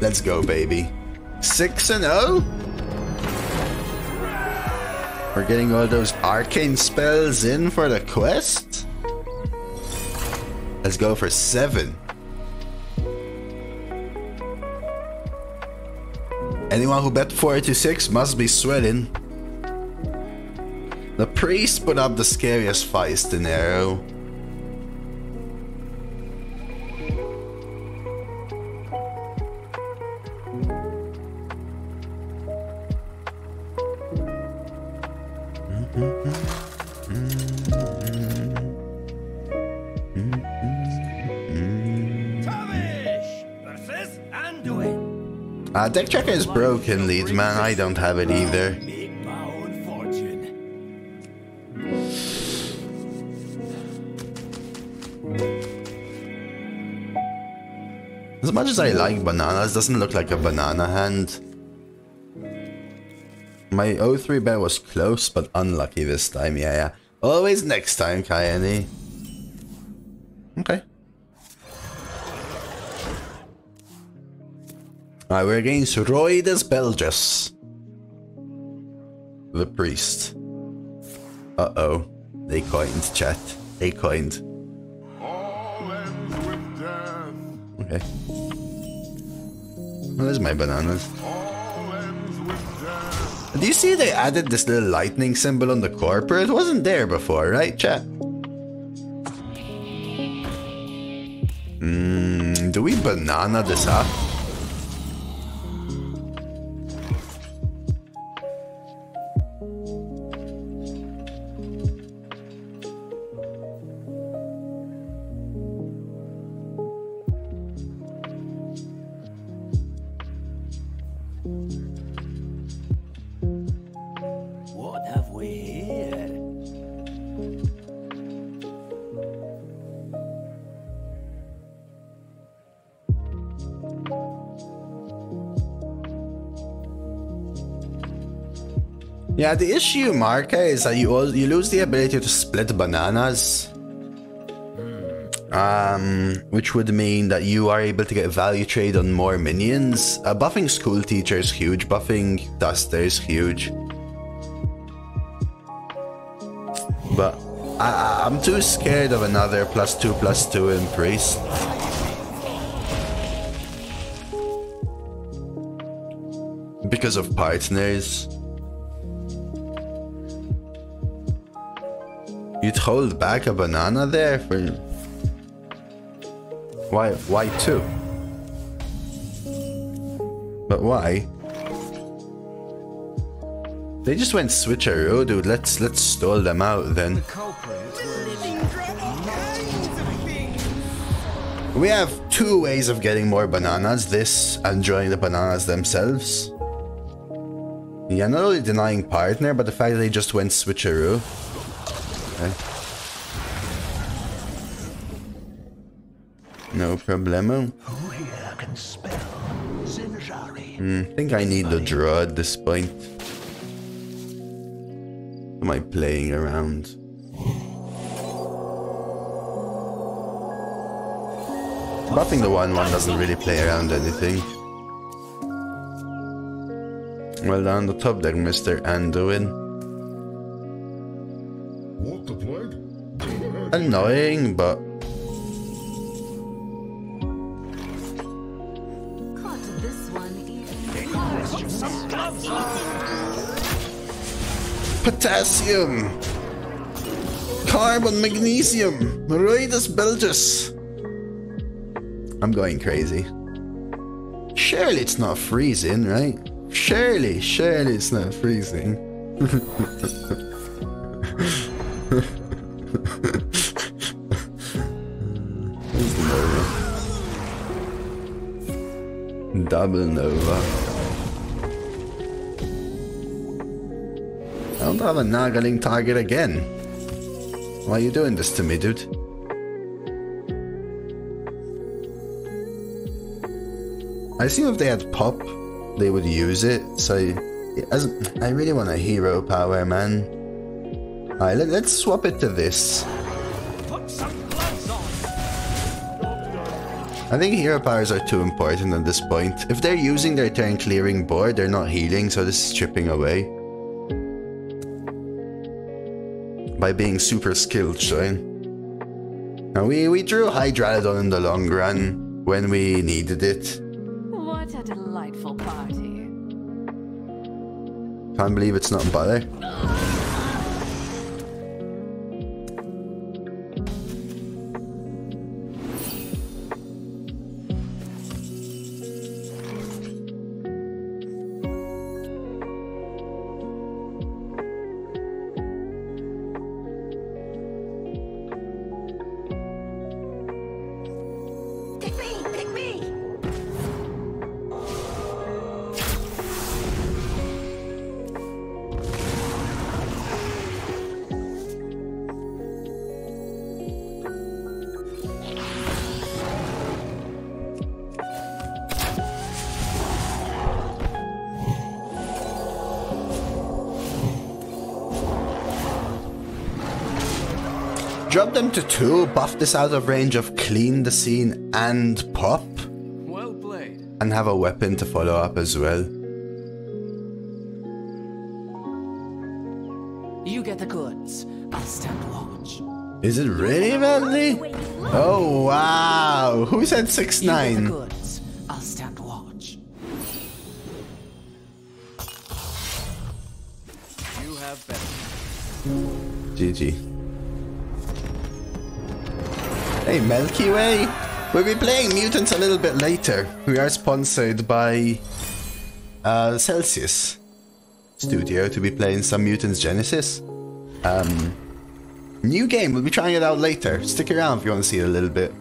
Let's go, baby. six and oh? We're getting all those arcane spells in for the quest? Let's go for seven. Anyone who bet four to six must be sweating. The priest put up the scariest feist in Arrow. Uh, deck tracker is broken, lead man. I don't have it either. As much as I like bananas, doesn't look like a banana hand. My oh three bet was close, but unlucky this time. Yeah, yeah. Always next time, Kayani. Okay. Alright, we're against Roides Belges. The priest. Uh-oh. They coined, chat. They coined. All ends with death. Okay. Well, there's my bananas. All ends with death. Do you see they added this little lightning symbol on the corporate? It wasn't there before, right, chat? Mmm, do we banana this up? Yeah, the issue, Marka, is that you all, you lose the ability to split bananas, um, which would mean that you are able to get value trade on more minions. Uh, buffing school teacher is huge. Buffing duster is huge. But I, I'm too scared of another plus two plus two in priest. Because of partners. You'd hold back a banana there for why? Why two? But why? They just went switcheroo, dude. Let's let's stall them out then. We have two ways of getting more bananas: this and drawing the bananas themselves. Yeah, not only denying partner, but the fact that they just went switcheroo. Okay. No problemo. Mm, I think I need the draw at this point. Am I playing around? Buffing the one one doesn't really play around anything. Well done, the top deck, Mister Anduin. Annoying, but this one. Potassium, carbon, magnesium, Roides Belges. I'm going crazy. Surely it's not freezing, right? Surely, surely it's not freezing. Double Nova. I don't have a Nagaling target again. Why are you doing this to me, dude? I assume if they had pop, they would use it. So it doesn't, I really want a hero power, man. All right, let, let's swap it to this. I think hero powers are too important at this point. If they're using their turn clearing board, they're not healing, so this is chipping away. By being super skilled, right? Now we, we drew Hydralodon in the long run when we needed it. What a delightful party. Can't believe it's not butter. Drop them to two, buff this out of range of clean the scene and pop. Well played. And have a weapon to follow up as well. You get the goods. I'll stand watch. Is it really Manly? Oh wow. Who said six nine? You get the goods. I'll stand watch. You have better. G G. Hey Milky Way, we'll be playing Mutants a little bit later. We are sponsored by uh, Celsius Studio to be playing some Mutants Genesis. Um, new game, we'll be trying it out later. Stick around if you want to see it a little bit.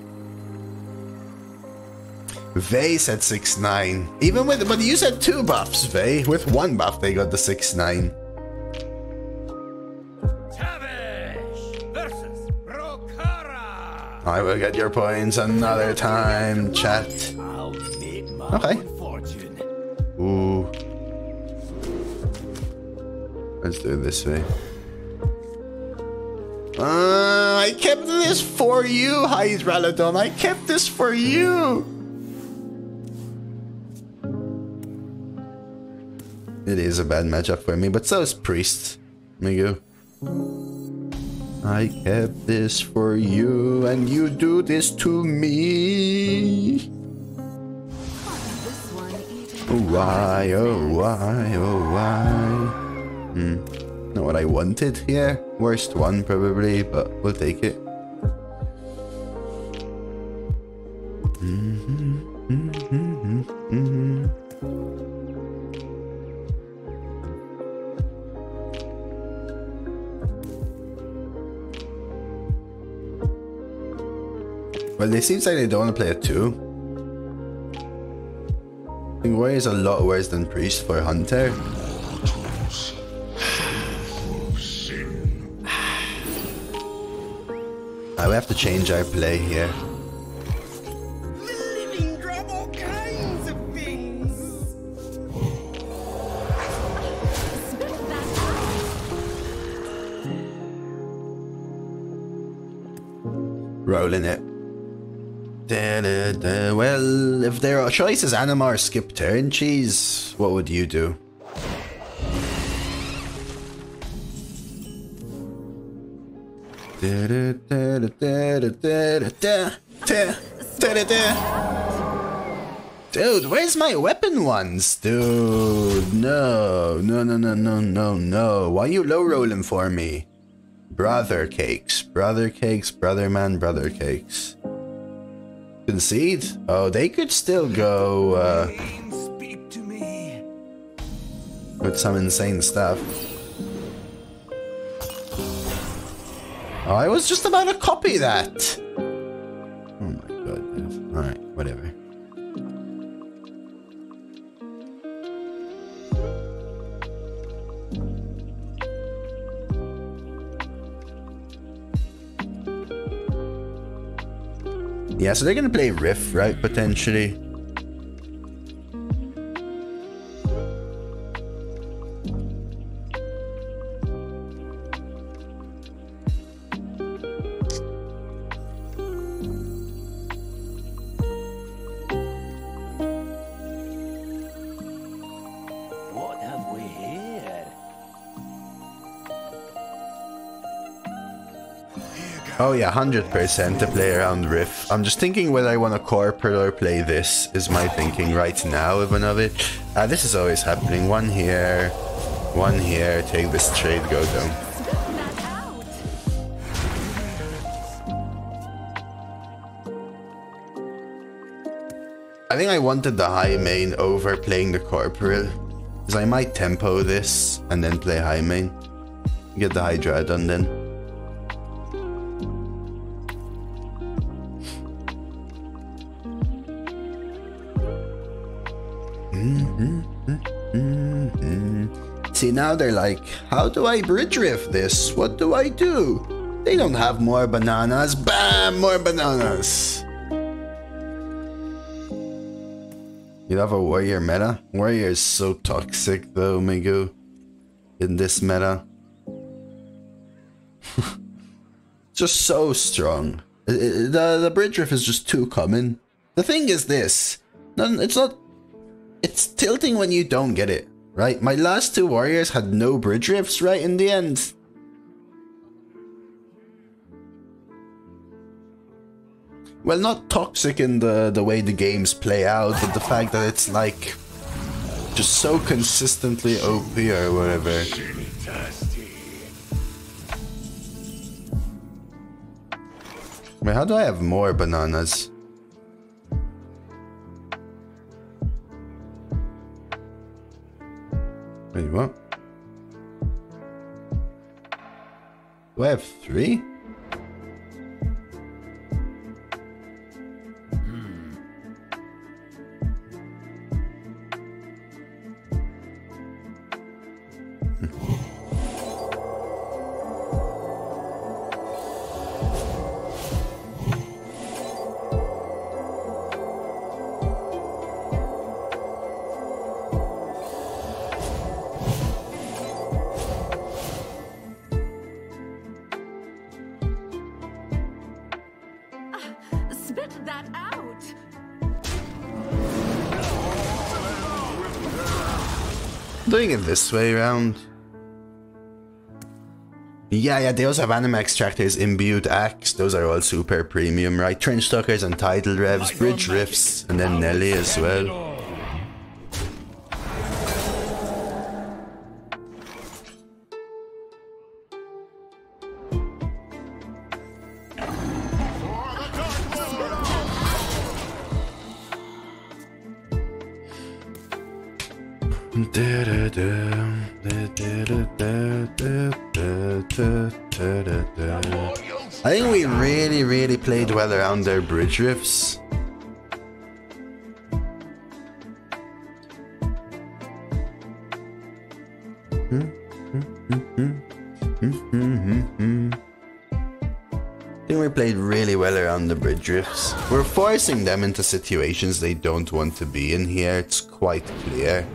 Vey said six nine. Even with, but you said two buffs, Vey. With one buff they got the six nine. I will get your points another time, chat. Okay. Ooh. Let's do it this way. Uh, I kept this for you, Hydralodon. I kept this for you. It is a bad matchup for me, but so is Priest. There you go. I kept this for you, and you do this to me. Oh why, oh why, oh why. Hmm, not what I wanted here. Worst one probably, but we'll take it. Mm-hmm, mm-hmm, mm-hmm. Well, it seems like they don't want to play a two. I think Warrior is a lot worse than Priest for Hunter. I would have to change our play here. Rolling it. Da, da, da. Well, if their choice is anima or skip turn, cheese, what would you do? Da, da, da, da, da, da, da, da, da. Dude, where's my weapon ones? Dude, no, no, no, no, no, no, no. Why are you low rolling for me? Brother cakes, brother cakes, brother man, brother cakes. Concede? Oh, they could still go, uh... with some insane stuff. I was just about to copy that! Oh my goodness. Alright, whatever. Yeah, so they're gonna play Riff, right? Potentially. What have we here? Oh yeah, one hundred percent to play around Riff. I'm just thinking whether I want a corporate or play this, is my thinking right now, Ivanovich. Uh, this is always happening. One here, one here, take this trade, go down. I think I wanted the High Mane over playing the corporal, because I might tempo this and then play High Mane. Get the Hydralodon then. See, now they're like, how do I bridge riff this? What do I do? They don't have more bananas. Bam! More bananas! You love a warrior meta? Warrior is so toxic though, Migu. In this meta. Just so strong. It, it, the, the bridge riff is just too common. The thing is this. None, it's not... It's tilting when you don't get it. Right, my last two warriors had no bridge rifts right in the end. Well, not toxic in the, the way the games play out, but the fact that it's like just so consistently O P or whatever. Wait, how do I have more bananas? Wait, what? Do I have three? Hmm. Doing it this way around. Yeah, yeah, they also have anima extractors, imbued axe. Those are all super premium, right? Trench stalkers and tidal revs, bridge rifts, and then Nelly as well. Played well around their bridge riffs. I think we played really well around the bridge riffs. We're forcing them into situations they don't want to be in here, it's quite clear.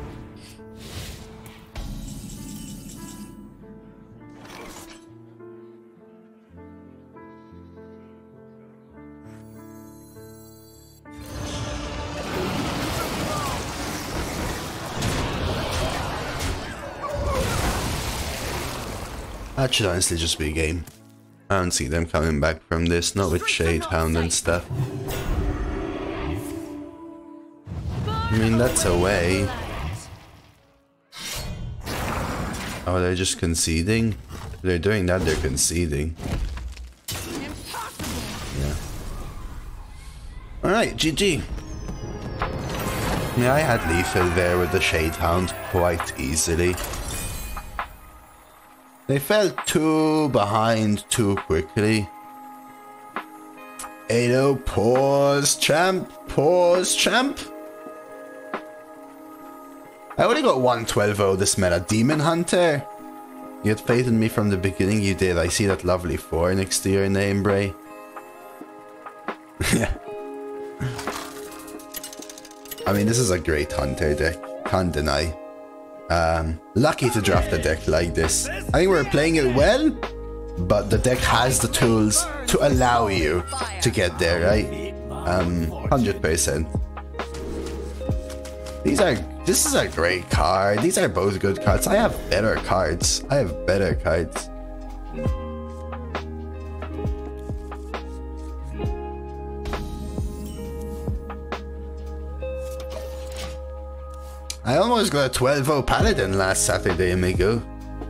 That should honestly just be a game. I don't see them coming back from this, not with Shadehound and stuff. I mean, that's a way. Oh, they're just conceding? If they're doing that, they're conceding. Yeah. Alright, G G. me, I had lethal there with the Shadehound quite easily. They fell too behind too quickly. Ado, pause, champ, pause, champ. I only got one twelve oh this meta. Demon Hunter? You had faith in me from the beginning, you did. I see that lovely four next to your name, Bray. Yeah. I mean, this is a great Hunter deck. Can't deny. Um, lucky to draft a deck like this. I think we're playing it well, but the deck has the tools to allow you to get there, right? Um, one hundred percent. These are... This is a great card. These are both good cards. I have better cards. I have better cards. I almost got a twelve oh Paladin last Saturday, amigo.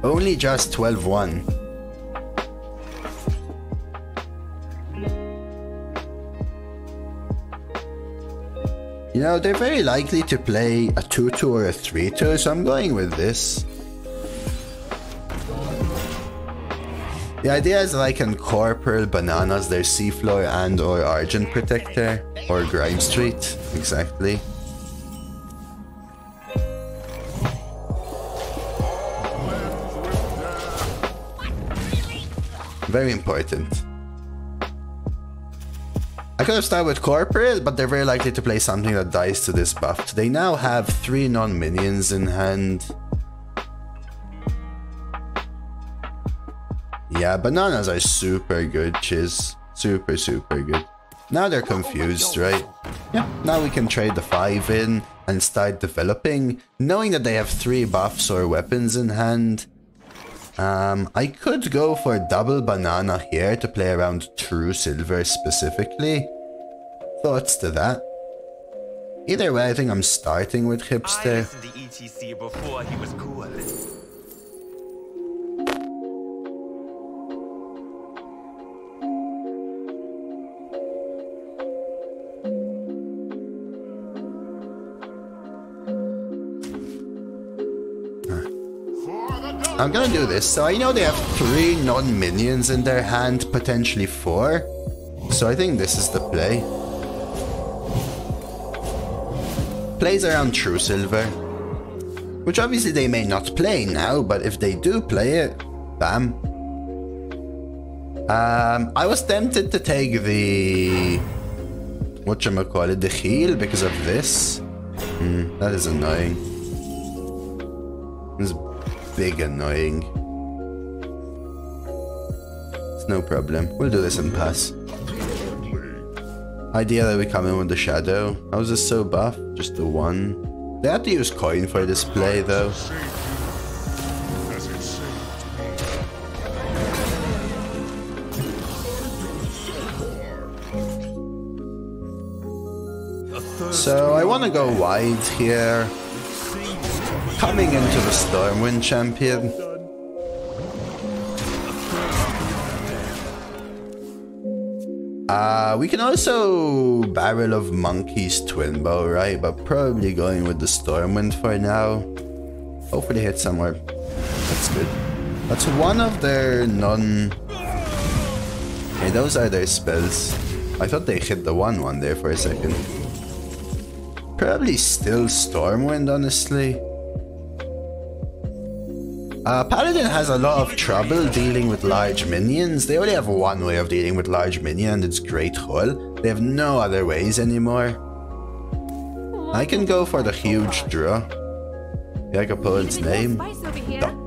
Only just twelve one. You know, they're very likely to play a two two or a three two, so I'm going with this. The idea is that I can Corporate Bananas their Seafloor and or Argent Protector, or Grime Street, exactly. Very important. I could have started with Corporate, but they're very likely to play something that dies to this buff. They now have three non-minions in hand. Yeah, bananas are super good, Chiz. Super, super good. Now they're confused, right? Yeah, now we can trade the five in and start developing, knowing that they have three buffs or weapons in hand. Um, I could go for double banana here to play around True Silver specifically. Thoughts to that? Either way, I think I'm starting with Hipster. E T C before he was cool. I'm gonna do this. So I know they have three non-minions in their hand, potentially four. So I think this is the play. Plays around True Silver. Which obviously they may not play now, but if they do play it, bam. Um, I was tempted to take the... whatchamacallit, the heal because of this. Mm, that is annoying. This is big annoying. It's no problem. We'll do this and pass. Idea that we come in with the Shadow. How is this so buff? Just the one. They had to use coin for this play though. So I want to go wide here. Coming into the Stormwind champion. Uh, we can also Barrel of Monkeys Twin Bow, right? But probably going with the Stormwind for now. Hopefully hit somewhere. That's good. That's one of their non... Hey, those are their spells. I thought they hit the one one there for a second. Probably still Stormwind, honestly. Uh, Paladin has a lot of trouble dealing with large minions. They only have one way of dealing with large minions, and it's Great Hall. They have no other ways anymore. I can go for the huge draw. Like opponent's name. Duck.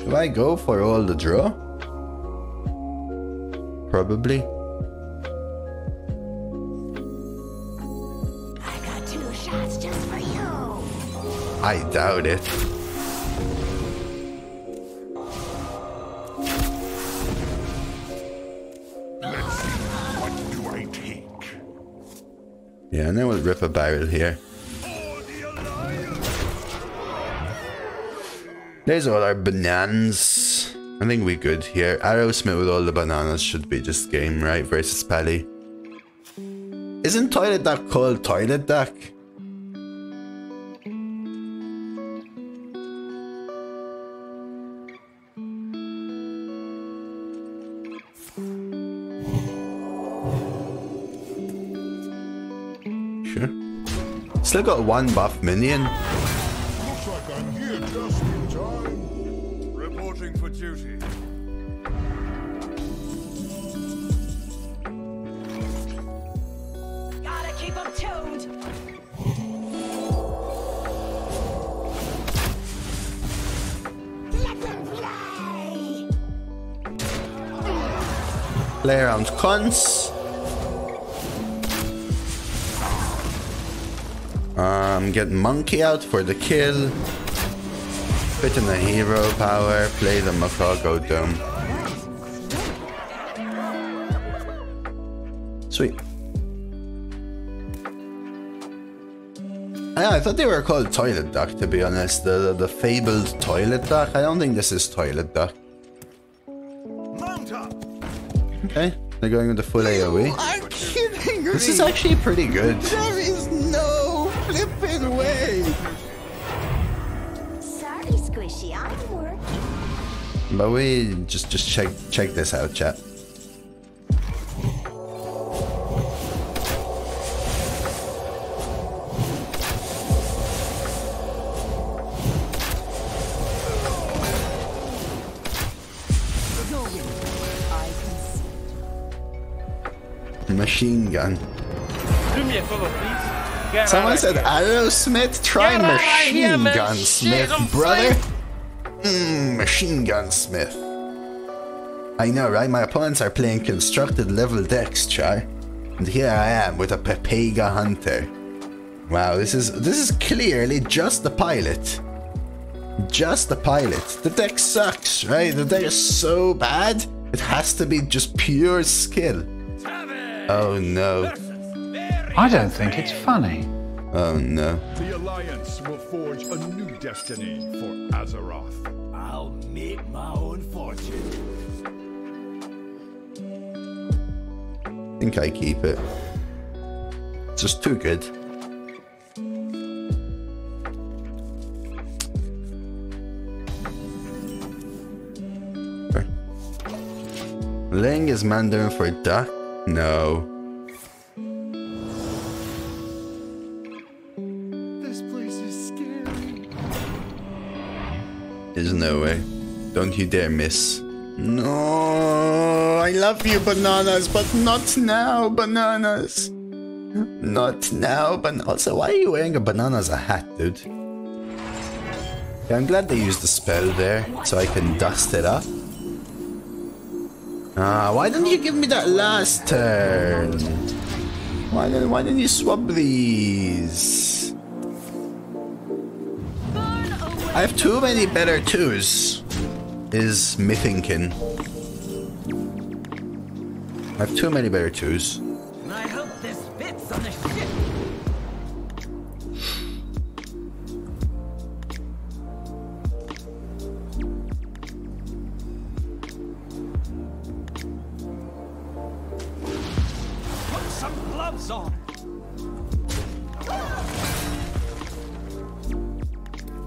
Do I go for all the draw? Probably. I doubt it. Let's see, what do I take? Yeah, and then we'll rip a barrel here. There's all our bananas. I think we're good here. Arrowsmith with all the bananas should be this game, right? Versus Pally. Isn't Toilet Duck called Toilet Duck? Still got one buff minion. Looks like I'm here just in time. Reporting for duty. Gotta keep them tuned. Let them fly. Play around cons. Um, get Monkey out for the kill. Put in the hero power. Play the Macago Dome. Sweet. Yeah, I thought they were called Toilet Duck, to be honest. The, the, the fabled Toilet Duck. I don't think this is Toilet Duck. Okay, they're going with the full A O E. You are kidding me. This is actually pretty good. There is no flipping away. Sorry, Squishy, I'm working. But we just just check check this out, chat. Machine gun. Do me a favor, please. Get Someone said Arrowsmith, try machine gun smith, brother. Mm, machine gun smith. I know, right? My opponents are playing constructed level decks, char. And here I am with a Pepega Hunter. Wow, this is this is clearly just the pilot. Just the pilot. The deck sucks, right? The deck is so bad. It has to be just pure skill. Oh no. I don't think it's funny. Oh no. The Alliance will forge a new destiny for Azeroth. I'll make my own fortune. I think I keep it. It's just too good. Ling is Mandarin for duck? No. There's no way. Don't you dare miss. No, I love you, bananas, but not now, bananas. Not now, but also, why are you wearing a banana as a hat, dude? Yeah, I'm glad they used the spell there, so I can dust it up. Ah, why didn't you give me that last turn? Why didn't, why didn't you swap these? I have too many better twos, is me thinking. I have too many better twos. I hope this fits on the ship. Put some gloves on.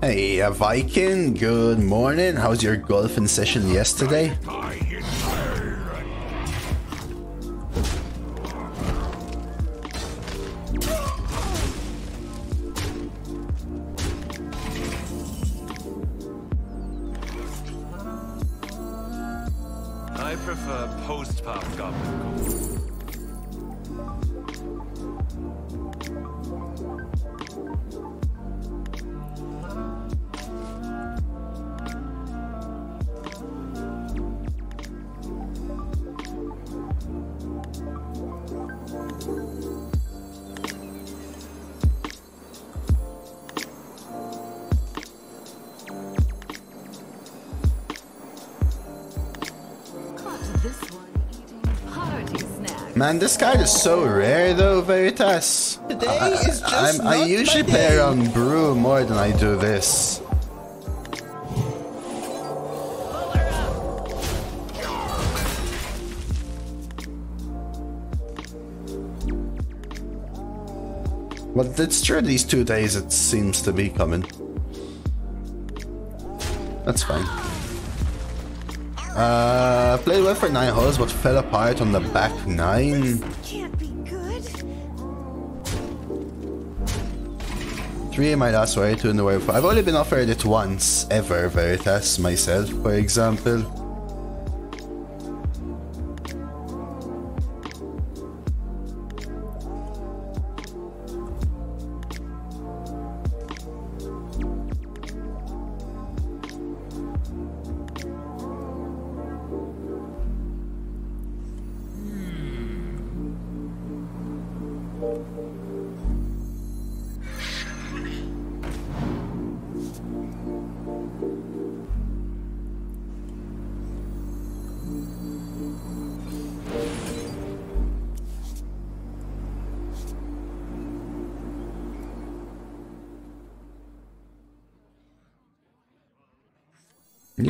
Hey, a Viking, good morning. How's your golfing session yesterday? I prefer post-path golf. Man, this card is so rare though, Veritas. Today I, is just I'm, not I usually my day. play around Brew more than I do this. But it's true, these two days it seems to be coming. That's fine. Uh, played well for nine holes, but fell apart on the back nine. Can't be good. Three in my last way, two in the way before. I've only been offered it once, ever, Veritas, myself, for example.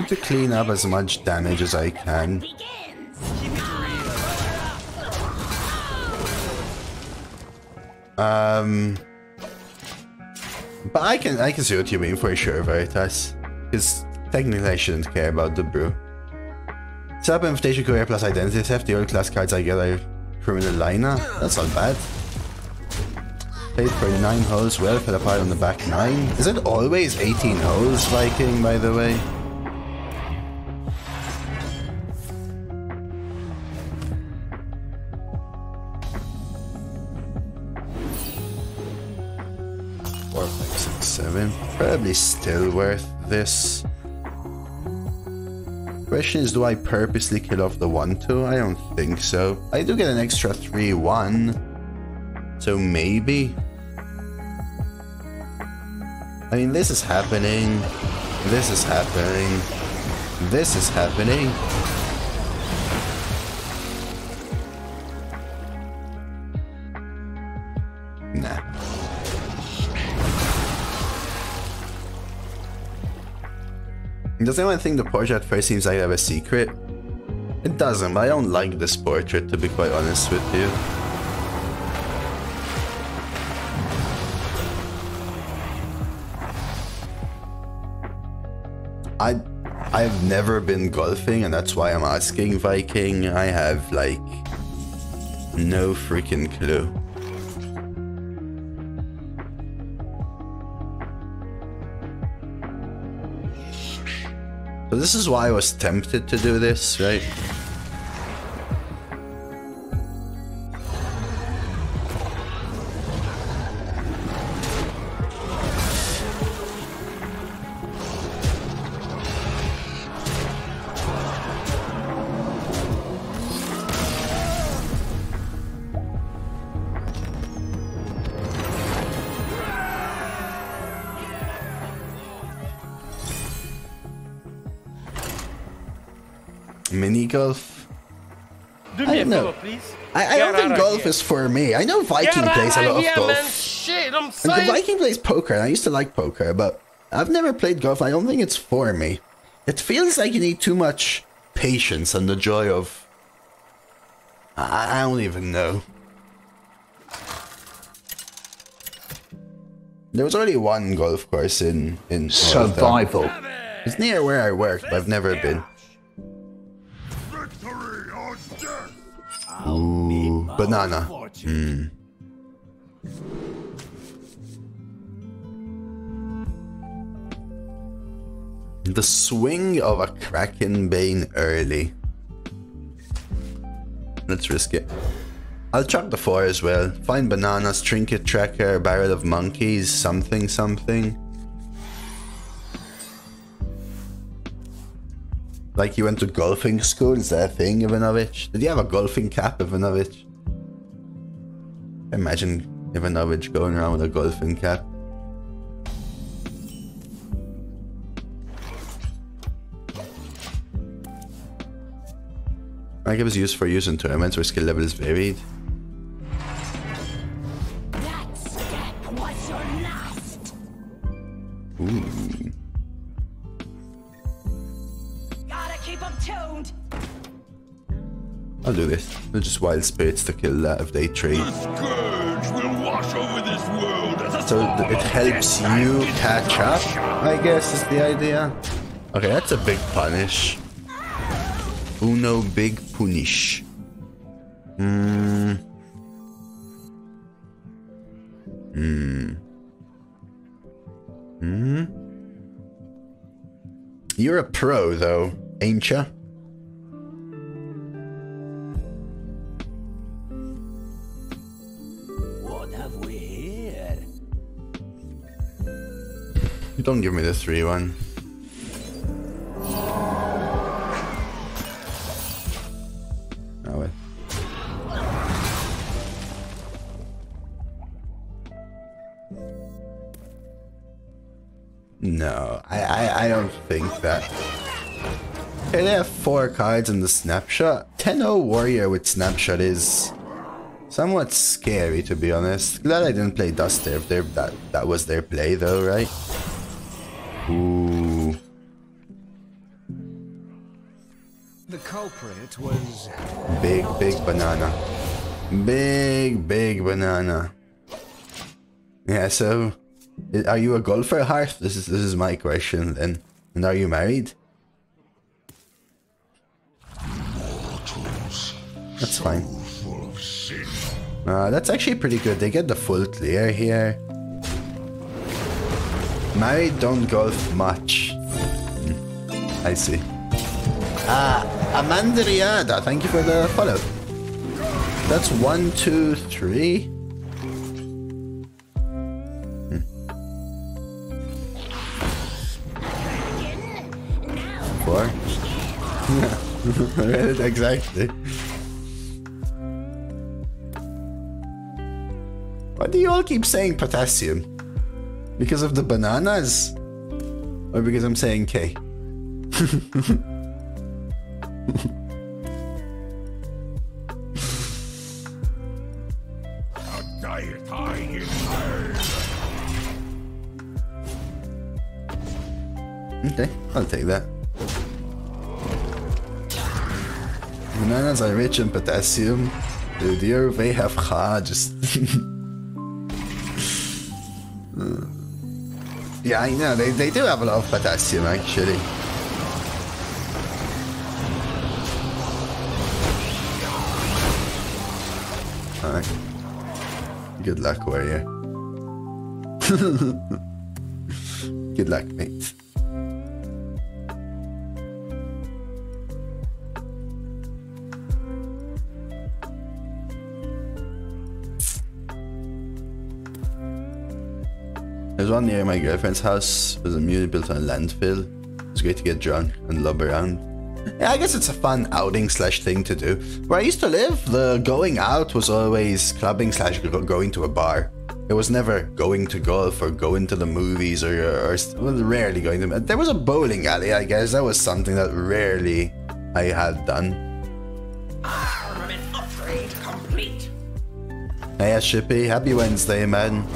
To clean up as much damage as I can. Um, but I can I can see what you mean for sure, Veritas. Because technically I shouldn't care about the brew. Set up invitation career plus identity theft. The old class cards I get are criminal liner. That's not bad. Played for nine holes. Well, fell apart on the back nine. Is it always eighteen holes, Viking? By the way. Probably still worth this. Question is, do I purposely kill off the one two? I don't think so. I do get an extra three one. So maybe. I mean, this is happening. This is happening. This is happening. Does anyone think the portrait at first seems like I have a secret? It doesn't, but I don't like this portrait, to be quite honest with you. I, I've never been golfing, and that's why I'm asking, Viking. I have, like, no freaking clue. So this is why I was tempted to do this, right? Golf. Do me a favor, please. I, I don't think golf here. Is for me. I know Viking Get plays a lot here, of golf. Man. Shit, I'm and Viking plays poker, and I used to like poker, but I've never played golf. I don't think it's for me. It feels like you need too much patience and the joy of. I, I don't even know. There was only one golf course in in survival. It's near where I work, but I've never been. Ooh, banana. Mm. The swing of a Kraken Bane early. Let's risk it. I'll chuck the four as well. Find bananas, Trinket Tracker, Barrel of Monkeys, something, something. Like you went to golfing school, is that a thing, Ivanovich? Did you have a golfing cap, Ivanovich? Imagine Ivanovich going around with a golfing cap. My cap is used for use in tournaments where skill level is varied. That step was your last. Ooh. I'll do this. They're just wild spirits to kill that if they trade. This So it helps you catch up, I guess, is the idea. Okay, that's a big punish. Uno big punish. Hmm. Hmm. Hmm. You're a pro, though, ain't ya? What have we here? Don't give me the three one. No, I, I, I don't think that. Okay, they have four cards in the snapshot. ten oh Warrior with snapshot is somewhat scary, to be honest. Glad I didn't play Duster. If that, that was their play, though, right? Ooh. The culprit was... Big, big banana. Big, big banana. Yeah, so... Are you a golfer, Hearth? This is this is my question then. And are you married? That's fine. Uh, that's actually pretty good. They get the full clear here. Married don't golf much. I see. Ah, Amandriada, thank you for the follow. That's one, two, three. Four. Right, exactly. Why do you all keep saying potassium? Because of the bananas? Or because I'm saying K? Okay, I'll take that. Bananas are rich in potassium. Dude, you're way half ha, just... Yeah, I know, they, they do have a lot of potassium, actually. Alright. Good luck, Warrior. Good luck, mate. There's one near my girlfriend's house. There's a mule built on a landfill. It's great to get drunk and lob around. Yeah, I guess it's a fun outing slash thing to do. Where I used to live, the going out was always clubbing slash going to a bar. It was never going to golf or going to the movies or, or, or rarely going to... There was a bowling alley, I guess. That was something that rarely I had done. Armament upgrade complete. Hey, Shippy. Happy Wednesday, man.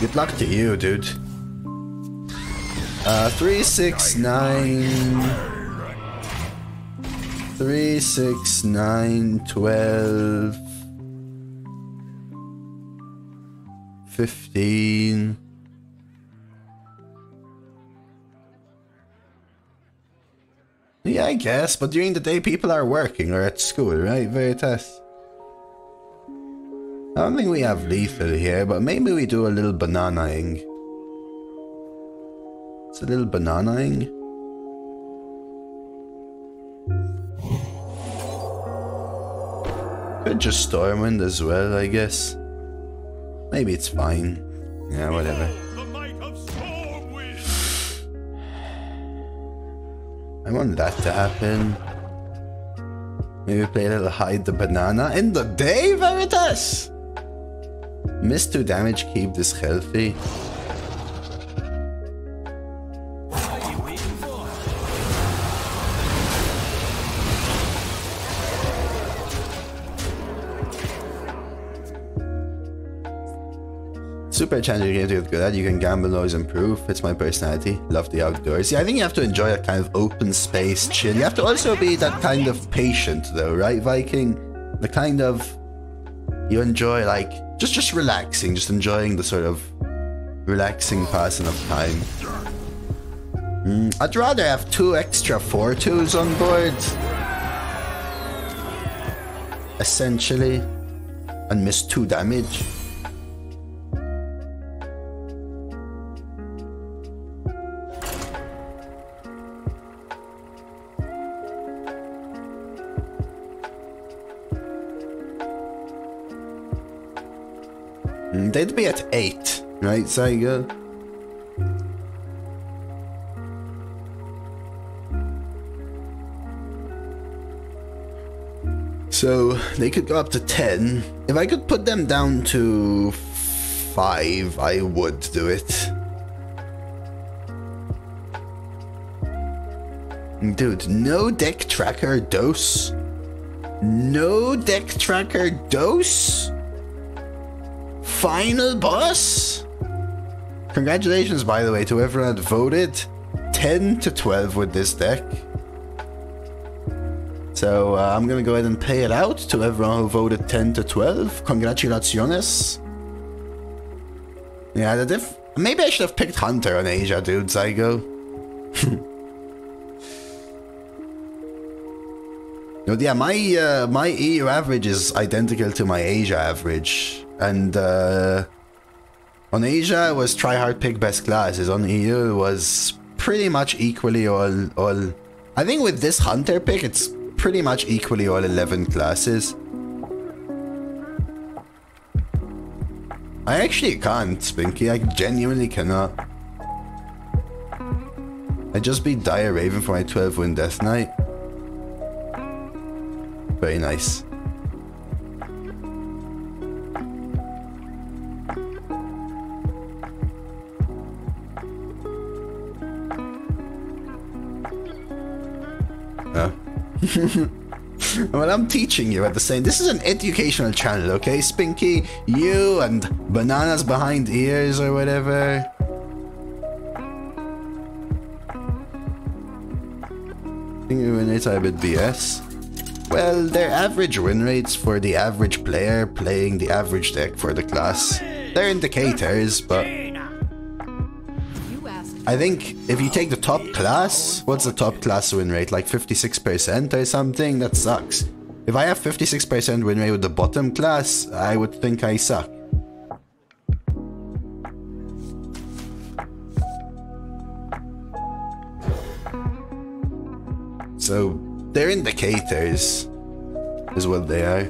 Good luck to you, dude. Uh, three, six, nine... Three, six, nine, twelve... Fifteen... Yeah, I guess, but during the day people are working or at school, right, Veritas? I don't think we have lethal here, but maybe we do a little bananaing. It's a little bananaing. Could just Stormwind as well, I guess. Maybe it's fine. Yeah, whatever. I want that to happen. Maybe play a little hide the banana in the day, Veritas! Miss two damage, keep this healthy. What are you waiting for? Super challenging game to get good at. You can gamble, always improve. It's my personality. Love the outdoors. Yeah, I think you have to enjoy a kind of open space chill. You have to also be that kind of patient, though, right, Viking? The kind of... you enjoy like just just relaxing, just enjoying the sort of relaxing passing of time. Mm, I'd rather have two extra four twos on board, essentially, and miss two damage. Mm, they'd be at eight, right, Saigo? So they could go up to ten. If I could put them down to five, I would do it. Dude, no deck tracker dose. No deck tracker dose. Final boss. Congratulations, by the way, to everyone that voted ten to twelve with this deck. So uh, I'm gonna go ahead and pay it out to everyone who voted ten to twelve. Congratulations. Yeah, the diff maybe I should have picked Hunter on Asia, dude, Zygo. But yeah, my uh, my E U average is identical to my Asia average, and uh, on Asia it was try hard pick best classes. On E U it was pretty much equally all all. I think with this Hunter pick it's pretty much equally all eleven classes. I actually can't, Spinky. I genuinely cannot. I just beat Dire Raven for my twelve win Death Knight. Very nice. Well, I'm teaching you at the same. This is an educational channel, okay, Spinky? You and bananas behind ears or whatever. I think win rates are a bit B S. Well, they're average win rates for the average player playing the average deck for the class. They're indicators, but I think if you take the top class, what's the top class win rate? Like fifty-six percent or something? That sucks. If I have fifty-six percent win rate with the bottom class, I would think I suck. So, they're indicators, is what they are.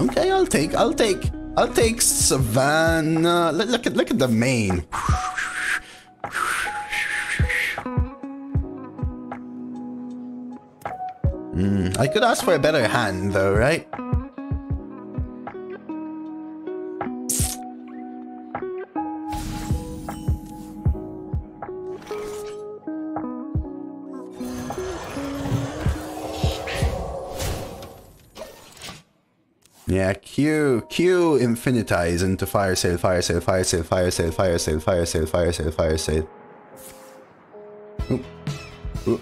Okay, I'll take, I'll take, I'll take Savannah. Look, look at, look at the main. Mm, I could ask for a better hand, though, right? Yeah, Q, Q infinitize into fire sale, fire sale, fire sale, fire sale, fire sale, fire sale, fire sale, fire sale. Ooh. Ooh.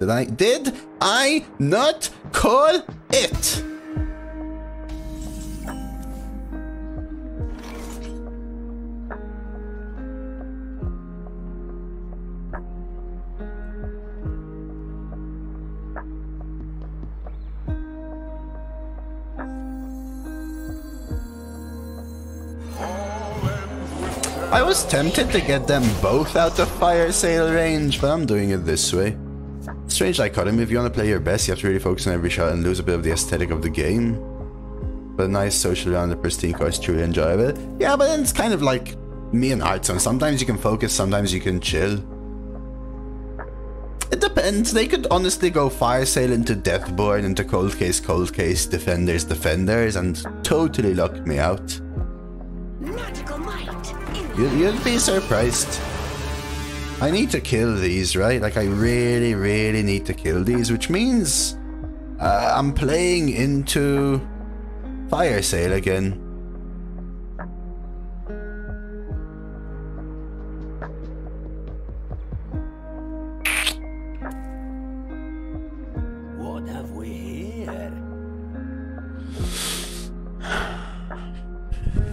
Did I, did I not call it? I was tempted to get them both out of fire sale range, but I'm doing it this way. Strange dichotomy. If you want to play your best, you have to really focus on every shot and lose a bit of the aesthetic of the game. But a nice social round of pristine cards truly enjoyable. Yeah, but then it's kind of like me and Artson. Sometimes you can focus, sometimes you can chill. It depends. They could honestly go fire sale into Deathborn, into Cold Case, Cold Case, Defenders, Defenders, and totally lock me out. You'd be surprised. I need to kill these, right? Like, I really, really need to kill these, which means uh, I'm playing into fire sale again. have we here?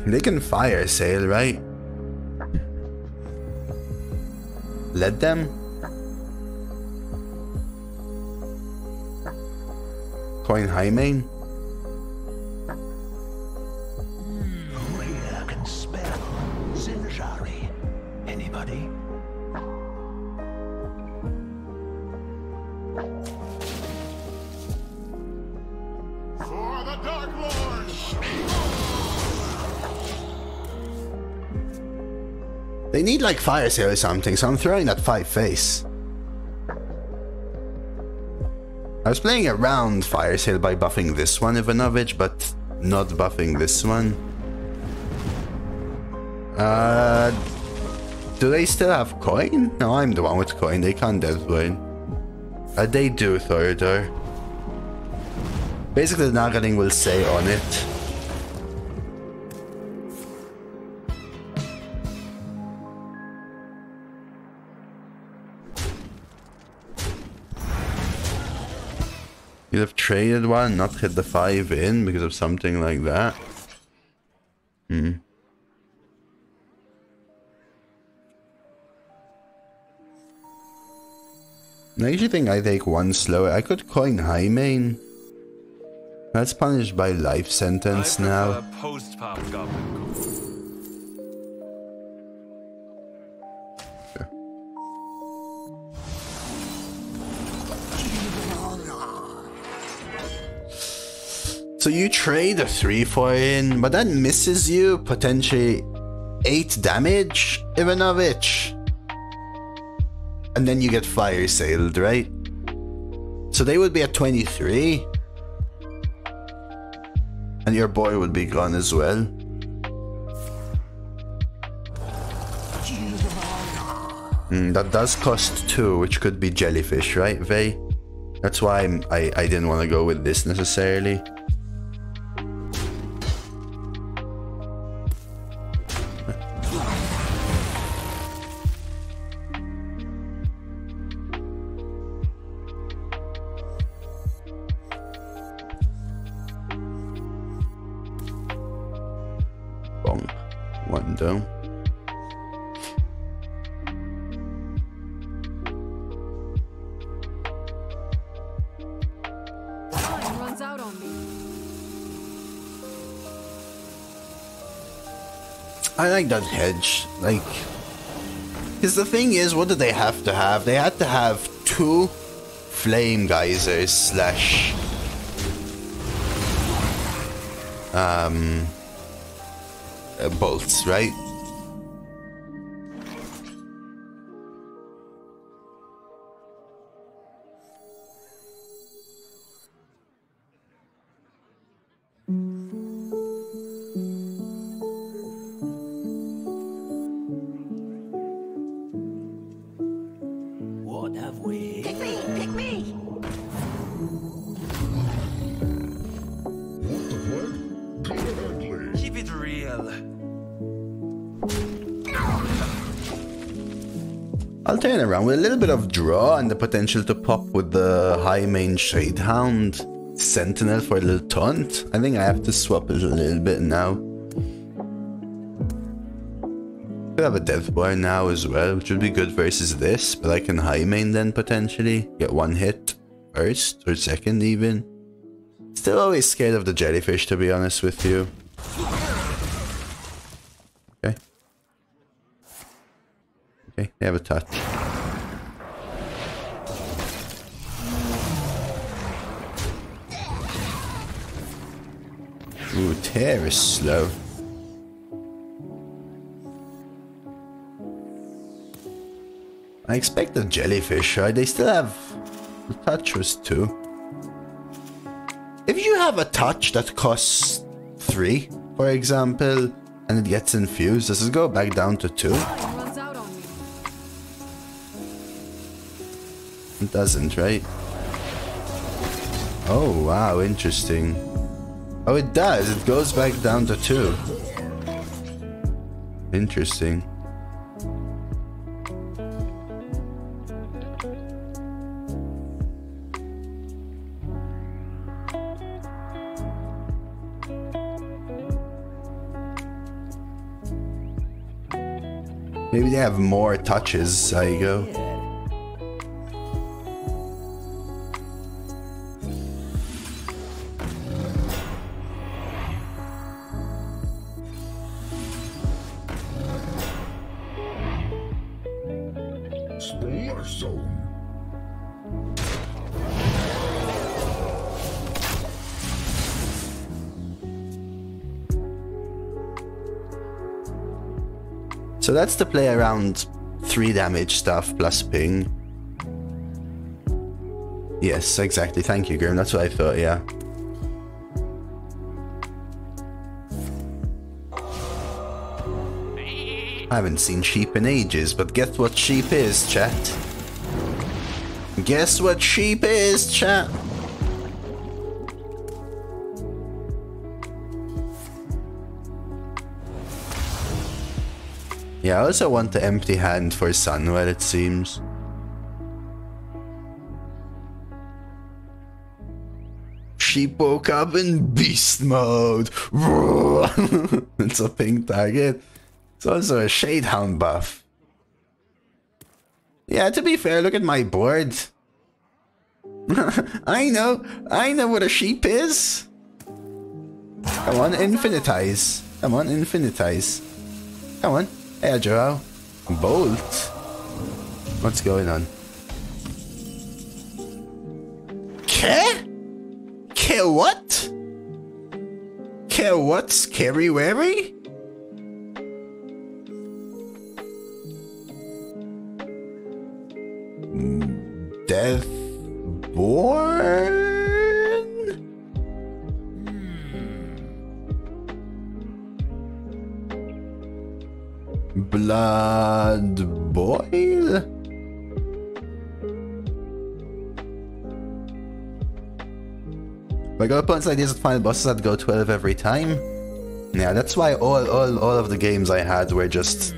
They can fire sale, right? Let them? Coin High Mane? Here I can spell Zinjari. Anybody? For the Dark Lord! They need like fire sale or something, so I'm throwing that five face. I was playing around fire sale by buffing this one, Ivanovich, but not buffing this one. Uh, do they still have coin? No, I'm the one with coin. They can't Deathborn. Uh, they do, Thorador. Basically, the Nagaling will say on it. You'd have traded one, not hit the five in because of something like that. Hmm. I usually think I take one slower. I could coin High Mane. That's punished by life sentence now. Post-pop goblin. Sure. So you trade a three four in, but that misses you potentially eight damage, Ivanovich. And then you get fire sailed, right? So they would be at twenty-three. And your boy would be gone as well. Mm, that does cost two, which could be jellyfish, right, Vey? That's why I'm, I, I didn't want to go with this necessarily. Like that hedge, like, because the thing is, what did they have to have? They had to have two flame geysers slash um uh, bolts, right? With a little bit of draw and the potential to pop with the High Mane Shadehound Sentinel for a little taunt. I think I have to swap it a little bit now. Could have a Deathborn now as well, which would be good versus this, but I can High Mane then potentially. Get one hit first or second even. Still always scared of the jellyfish, to be honest with you. Okay. Okay, they have a touch. Ooh, tear is slow. I expect the jellyfish, right? They still have... The touch was two. If you have a touch that costs three, for example, and it gets infused, does it go back down to two? It doesn't, right? Oh, wow, interesting. Oh, it does. It goes back down to two. Interesting. Maybe they have more touches. There you go. So that's the play around three damage stuff plus ping. Yes, exactly. Thank you, Grim. That's what I thought, yeah. I haven't seen sheep in ages, but guess what sheep is, chat? Guess what sheep is, chat? Yeah, I also want the empty hand for Sunwell, it seems. She woke up in beast mode. It's a pink target. It's also a Shadehound buff. Yeah, to be fair, look at my board. I know, I know what a sheep is. Come on, infinitize. Come on, infinitize. Come on. Hey, Joao. Bolt? What's going on? Ke? Ke what? Ke what? Scary wary? Deathborn? Blood boil? My god, opponents like these at final bosses that go twelve every time? Yeah, that's why all, all, all of the games I had were just...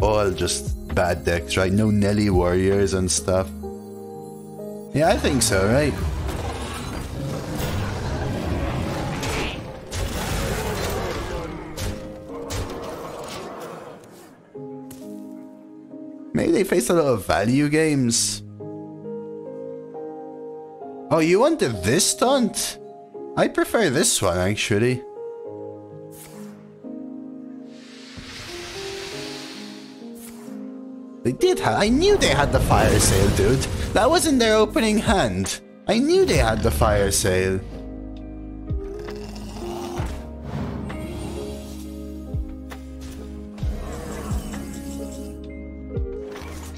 all just bad decks, right? No Nelly Warriors and stuff. Yeah, I think so, right? Maybe they face a lot of value games. Oh, you wanted this taunt? I prefer this one, actually. They did have- I knew they had the fire sale, dude. That was in their opening hand. I knew they had the fire sale.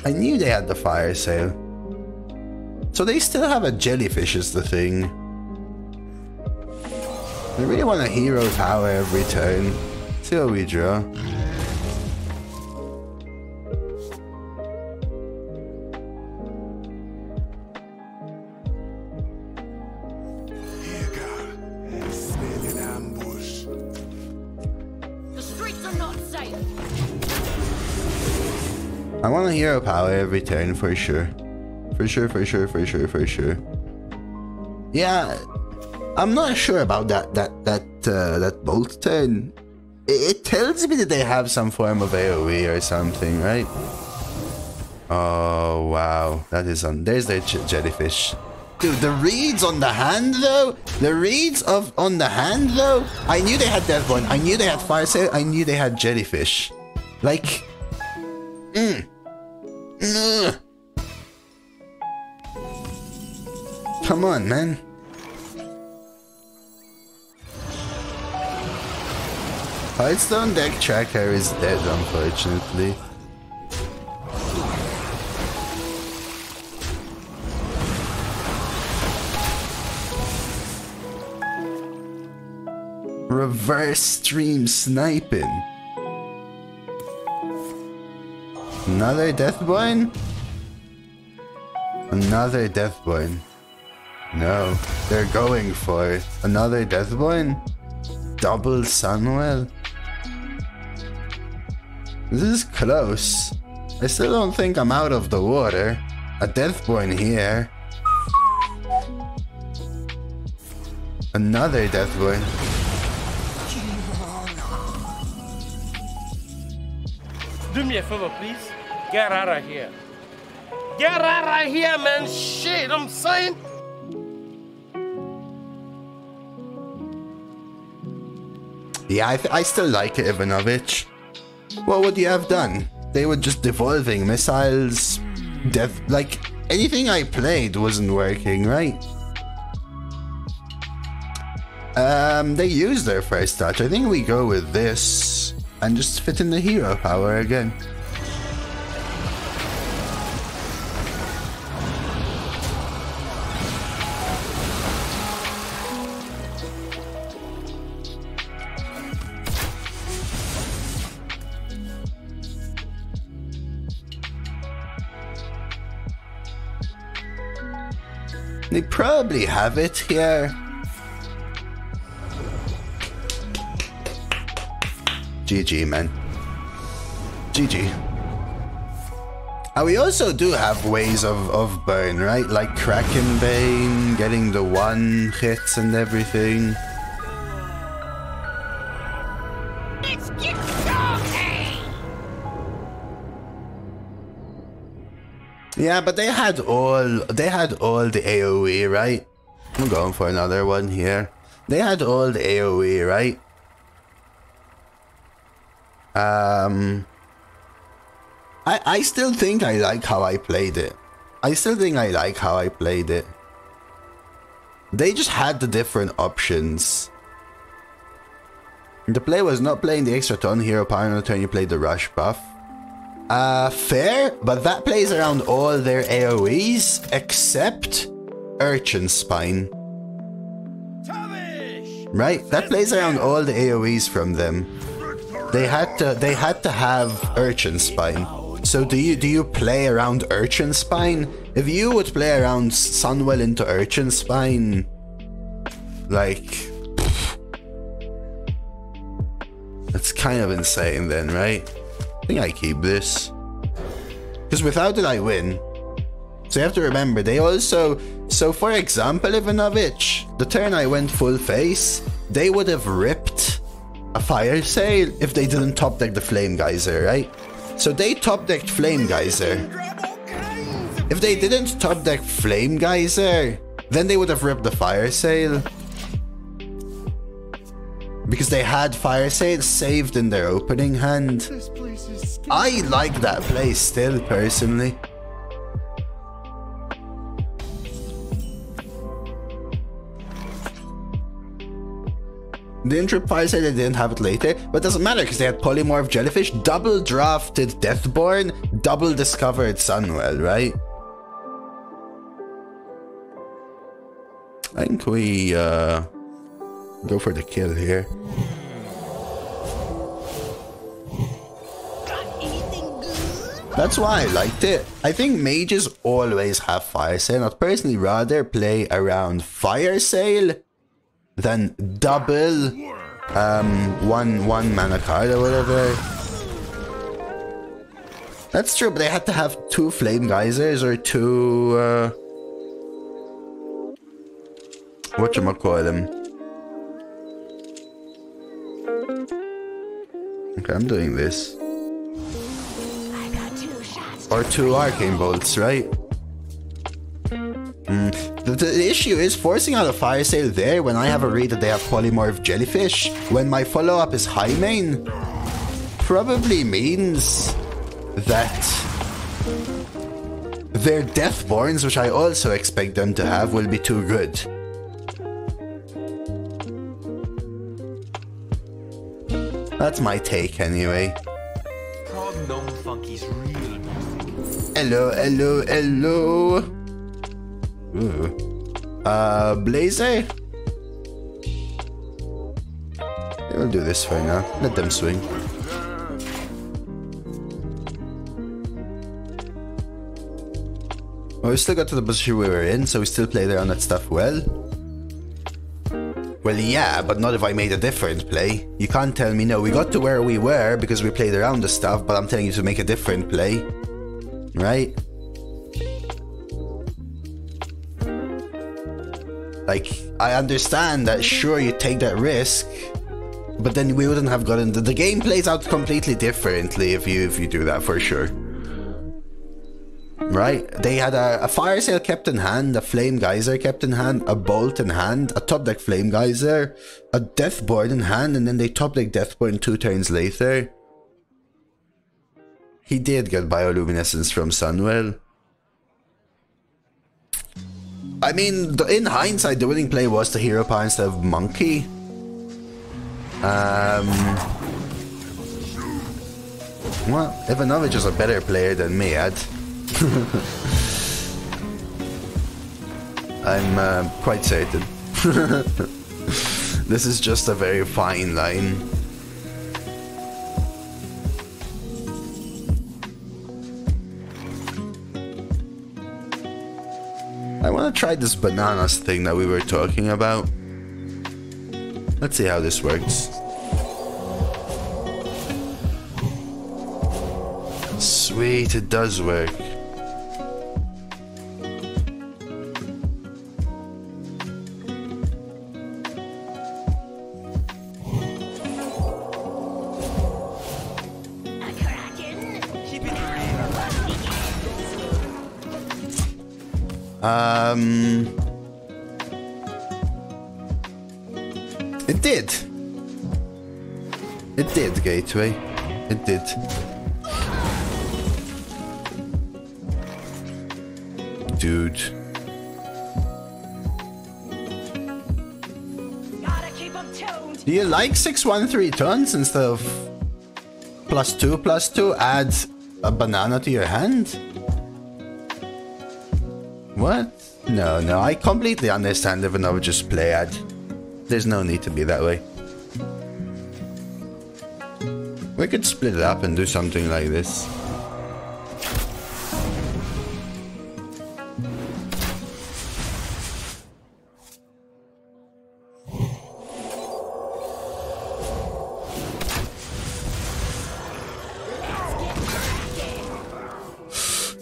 I knew they had the fire sale. So they still have a jellyfish is the thing. I really want a hero power every turn. See what we draw. I want a hero power every turn for sure. For sure, for sure, for sure, for sure. Yeah, I'm not sure about that that that uh, that bolt turn. It, it tells me that they have some form of AoE or something, right? Oh wow, that is on. There's their jellyfish. Dude, the reads on the hand though. The reads of on the hand though. I knew they had Deathborn. I knew they had Fire Sale. I knew they had jellyfish. Like. Mm. Mm. Come on, man. Hearthstone deck tracker is dead, unfortunately. Reverse stream sniping. Another Deathborn? Another Deathborn. No, they're going for it. Another Deathborn? Double Sunwell? This is close. I still don't think I'm out of the water. A Deathborn here. Another Deathborn. do me a favor, please. Get out of here. Get out of here, man. Shit, I'm saying. Yeah, I, th I still like it, Ivanovich. What would you have done? They were just devolving missiles, death, like anything I played wasn't working, right? Um, they used their first touch. I think we go with this and just fit in the hero power again. They probably have it here. G G, man. G G. And we also do have ways of, of burn, right? Like Kraken Bane, getting the one hits and everything. Yeah, but they had all they had all the AoE, right? I'm going for another one here. They had all the AoE, right? Um I I still think I like how I played it. I still think I like how I played it. They just had the different options. The play was not playing the extra turn hero power on the turn you played the rush buff. Uh, fair, but that plays around all their AoEs except Urchin Spine. Right? That plays around all the AoEs from them. They had to they had to have Urchin Spine. So do you do you play around Urchin Spine? If you would play around Sunwell into Urchin Spine, like that's kind of insane then, right? I think I keep this because without it I win. So you have to remember they also, so for example, Ivanovich, the turn I went full face, they would have ripped a Fire Sale if they didn't top deck the Flame Geyser, right? So they top decked Flame Geyser. If they didn't top deck Flame Geyser, then they would have ripped the Fire Sale because they had Fire Sale saved in their opening hand. I like that play still, personally. The intrepid Fire Sale, they didn't have it later, but it doesn't matter because they had Polymorph Jellyfish, double drafted Deathborn, double discovered Sunwell, right? I think we uh, go for the kill here. That's why I liked it. I think mages always have Fire Sale. I'd personally rather play around Fire Sale than double um, one one mana card or whatever. That's true, but they had to have two Flame Geysers or two uh, whatchamacallem. Okay, I'm doing this. Or two Arcane Bolts, right? Mm. The, the issue is forcing out a Fire Sale there when I have a read that they have Polymorph Jellyfish, when my follow-up is High Mane, probably means that their Deathborns, which I also expect them to have, will be too good. That's my take anyway. Hello, hello, hello. Ooh. Uh, Blazer? We'll do this for now. Let them swing. Well, we still got to the position we were in, so we still played around that stuff well. Well, yeah, but not if I made a different play. You can't tell me no. We got to where we were because we played around the stuff, but I'm telling you to make a different play. Right? Like, I understand that, sure, you take that risk, But then we wouldn't have gotten... The, the game plays out completely differently if you if you do that, for sure. Right? They had a, a Fire Sale kept in hand, a Flame Geyser kept in hand, a Bolt in hand, a top deck Flame Geyser, a Deathborn in hand, and then they top deck Deathborn two turns later. He did get Bioluminescence from Sunwell. I mean, in hindsight, the winning play was the Hero Power instead of Monkey. Um, well, Ivanovich is a better player than me, Ad. I'm uh, quite certain. This is just a very fine line. I want to try this bananas thing that we were talking about. Let's see how this works. Sweet, it does work. Um... It did. It did, Gateway. It did. Dude. Gotta keep 'em tuned. Do you like six one three tons instead of plus two plus two? Add a banana to your hand? What? No, no, I completely understand if I would just play Ad. There's no need to be that way. We could split it up and do something like this.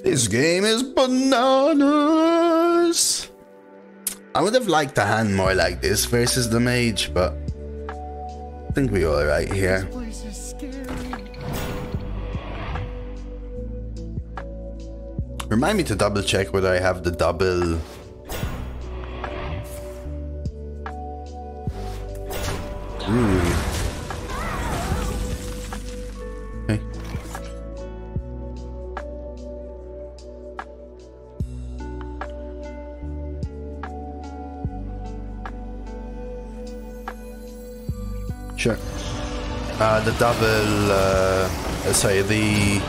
This game is bananas! I would have liked a hand more like this versus the mage, but I think we're alright here. This place is scary. Remind me to double check whether I have the double... Ooh. Sure. Uh, the double, uh, sorry, the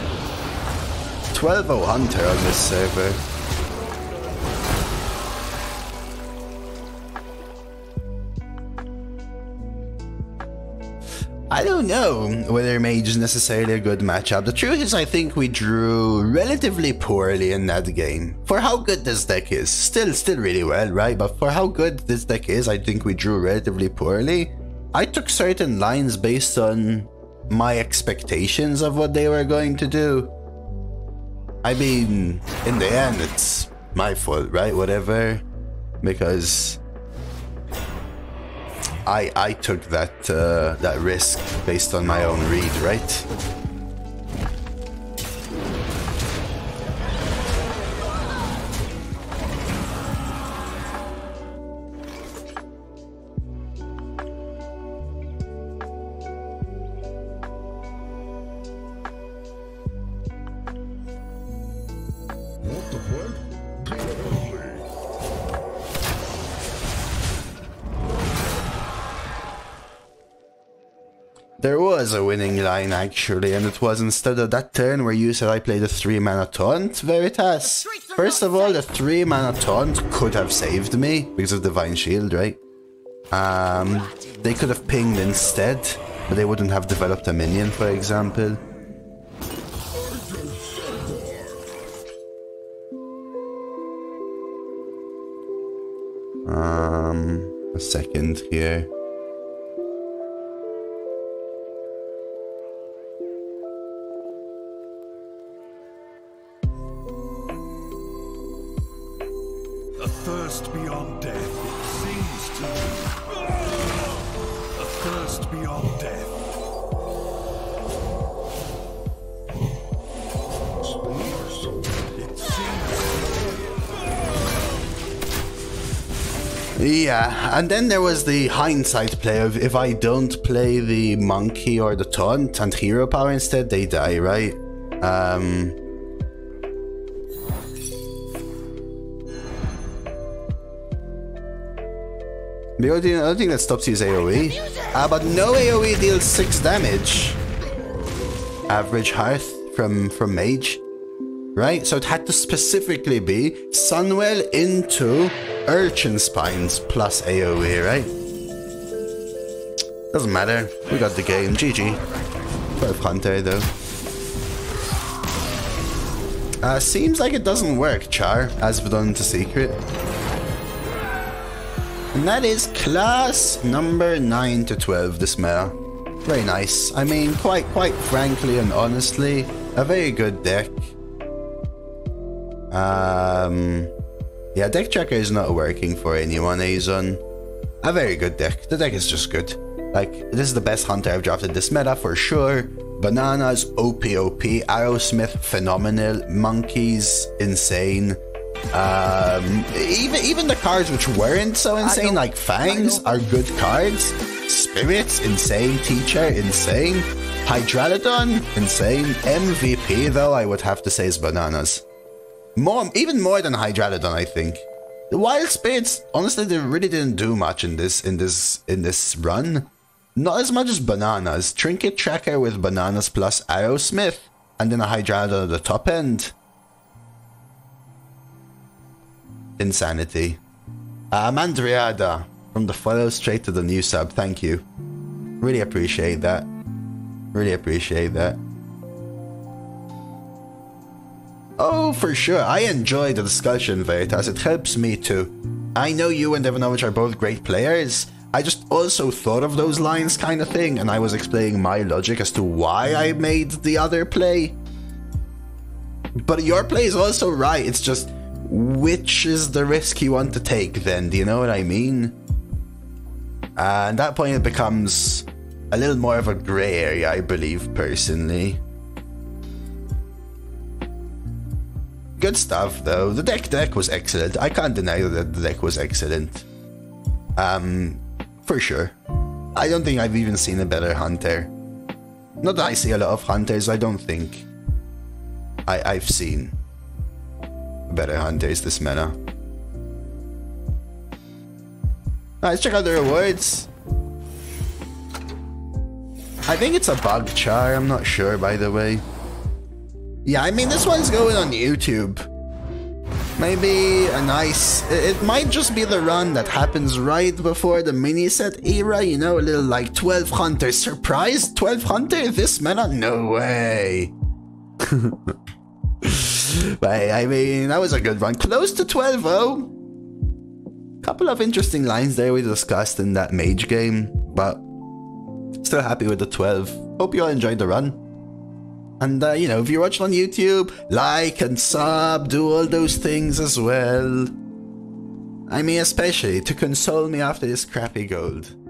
twelve oh Hunter on this server. I don't know whether Mage is necessarily a good matchup. The truth is, I think we drew relatively poorly in that game. For how good this deck is, still, still really well, right? But for how good this deck is, I think we drew relatively poorly. I took certain lines based on my expectations of what they were going to do. I mean, in the end, it's my fault, right? Whatever, because I I took that uh, that risk based on my own read, right? There was a winning line, actually, and it was instead of that turn where you said I played a three mana taunt, Veritas. First of all, the three mana taunt could have saved me because of Divine Shield, right? Um, they could have pinged instead, but they wouldn't have developed a minion, for example. Um, a second here. Beyond death, it seems to me. A thirst beyond death. Yeah, and then there was the hindsight play of if I don't play the monkey or the taunt and hero power instead, they die, right? Um... The only thing that stops you is A O E. Ah, but no A O E deals six damage. Average hearth from, from Mage. Right, so it had to specifically be Sunwell into Urchin Spines plus A O E, right? Doesn't matter. We got the game. G G. twelve hunter, though. Uh, seems like it doesn't work, Char, as we've done to Secret. And that is class number nine to twelve, this meta. Very nice. I mean, quite, quite frankly and honestly, a very good deck. Um, yeah, deck tracker is not working for anyone, Azon. A very good deck. The deck is just good. Like, this is the best hunter I've drafted this meta for sure. Bananas, O P O P. Arrowsmith, phenomenal. Monkeys, insane. Um, even, even the cards which weren't so insane, like Fangs, are good cards. Spirits, insane. Teacher, insane. Hydralodon, insane. M V P, though, I would have to say is Bananas. More, even more than Hydralodon, I think. The Wild Spirits, honestly, they really didn't do much in this, in this, in this run. Not as much as Bananas. Trinket Tracker with Bananas plus Arrowsmith, and then a Hydralodon at the top end. Insanity. Uh, Mandriada, from the follow straight to the new sub. Thank you. Really appreciate that. Really appreciate that. Oh, for sure. I enjoy the discussion, Veritas. It helps me too. I know you and Ivanovich are both great players. I just also thought of those lines kind of thing, and I was explaining my logic as to why I made the other play. But your play is also right. It's just, which is the risk you want to take then? Do you know what I mean? Uh, and at that point, it becomes a little more of a gray area, I believe, personally. Good stuff, though. The deck deck was excellent. I can't deny that the deck was excellent. Um, for sure. I don't think I've even seen a better hunter. Not that I see a lot of hunters. I don't think I, I've seen better hunters this meta. Right, let's check out the rewards. I think it's a bug, Char. I'm not sure, by the way. Yeah, I mean, this one's going on YouTube. Maybe a nice... It might just be the run that happens right before the mini-set era, you know? A little, like, twelve hunter surprise? twelve hunter? This meta? No way! But, I mean, that was a good run. Close to twelve oh! Couple of interesting lines there we discussed in that Mage game, but still happy with the twelve. Hope you all enjoyed the run. And, uh, you know, if you're watching on YouTube, like and sub, do all those things as well. I mean, especially to console me after this crappy gold.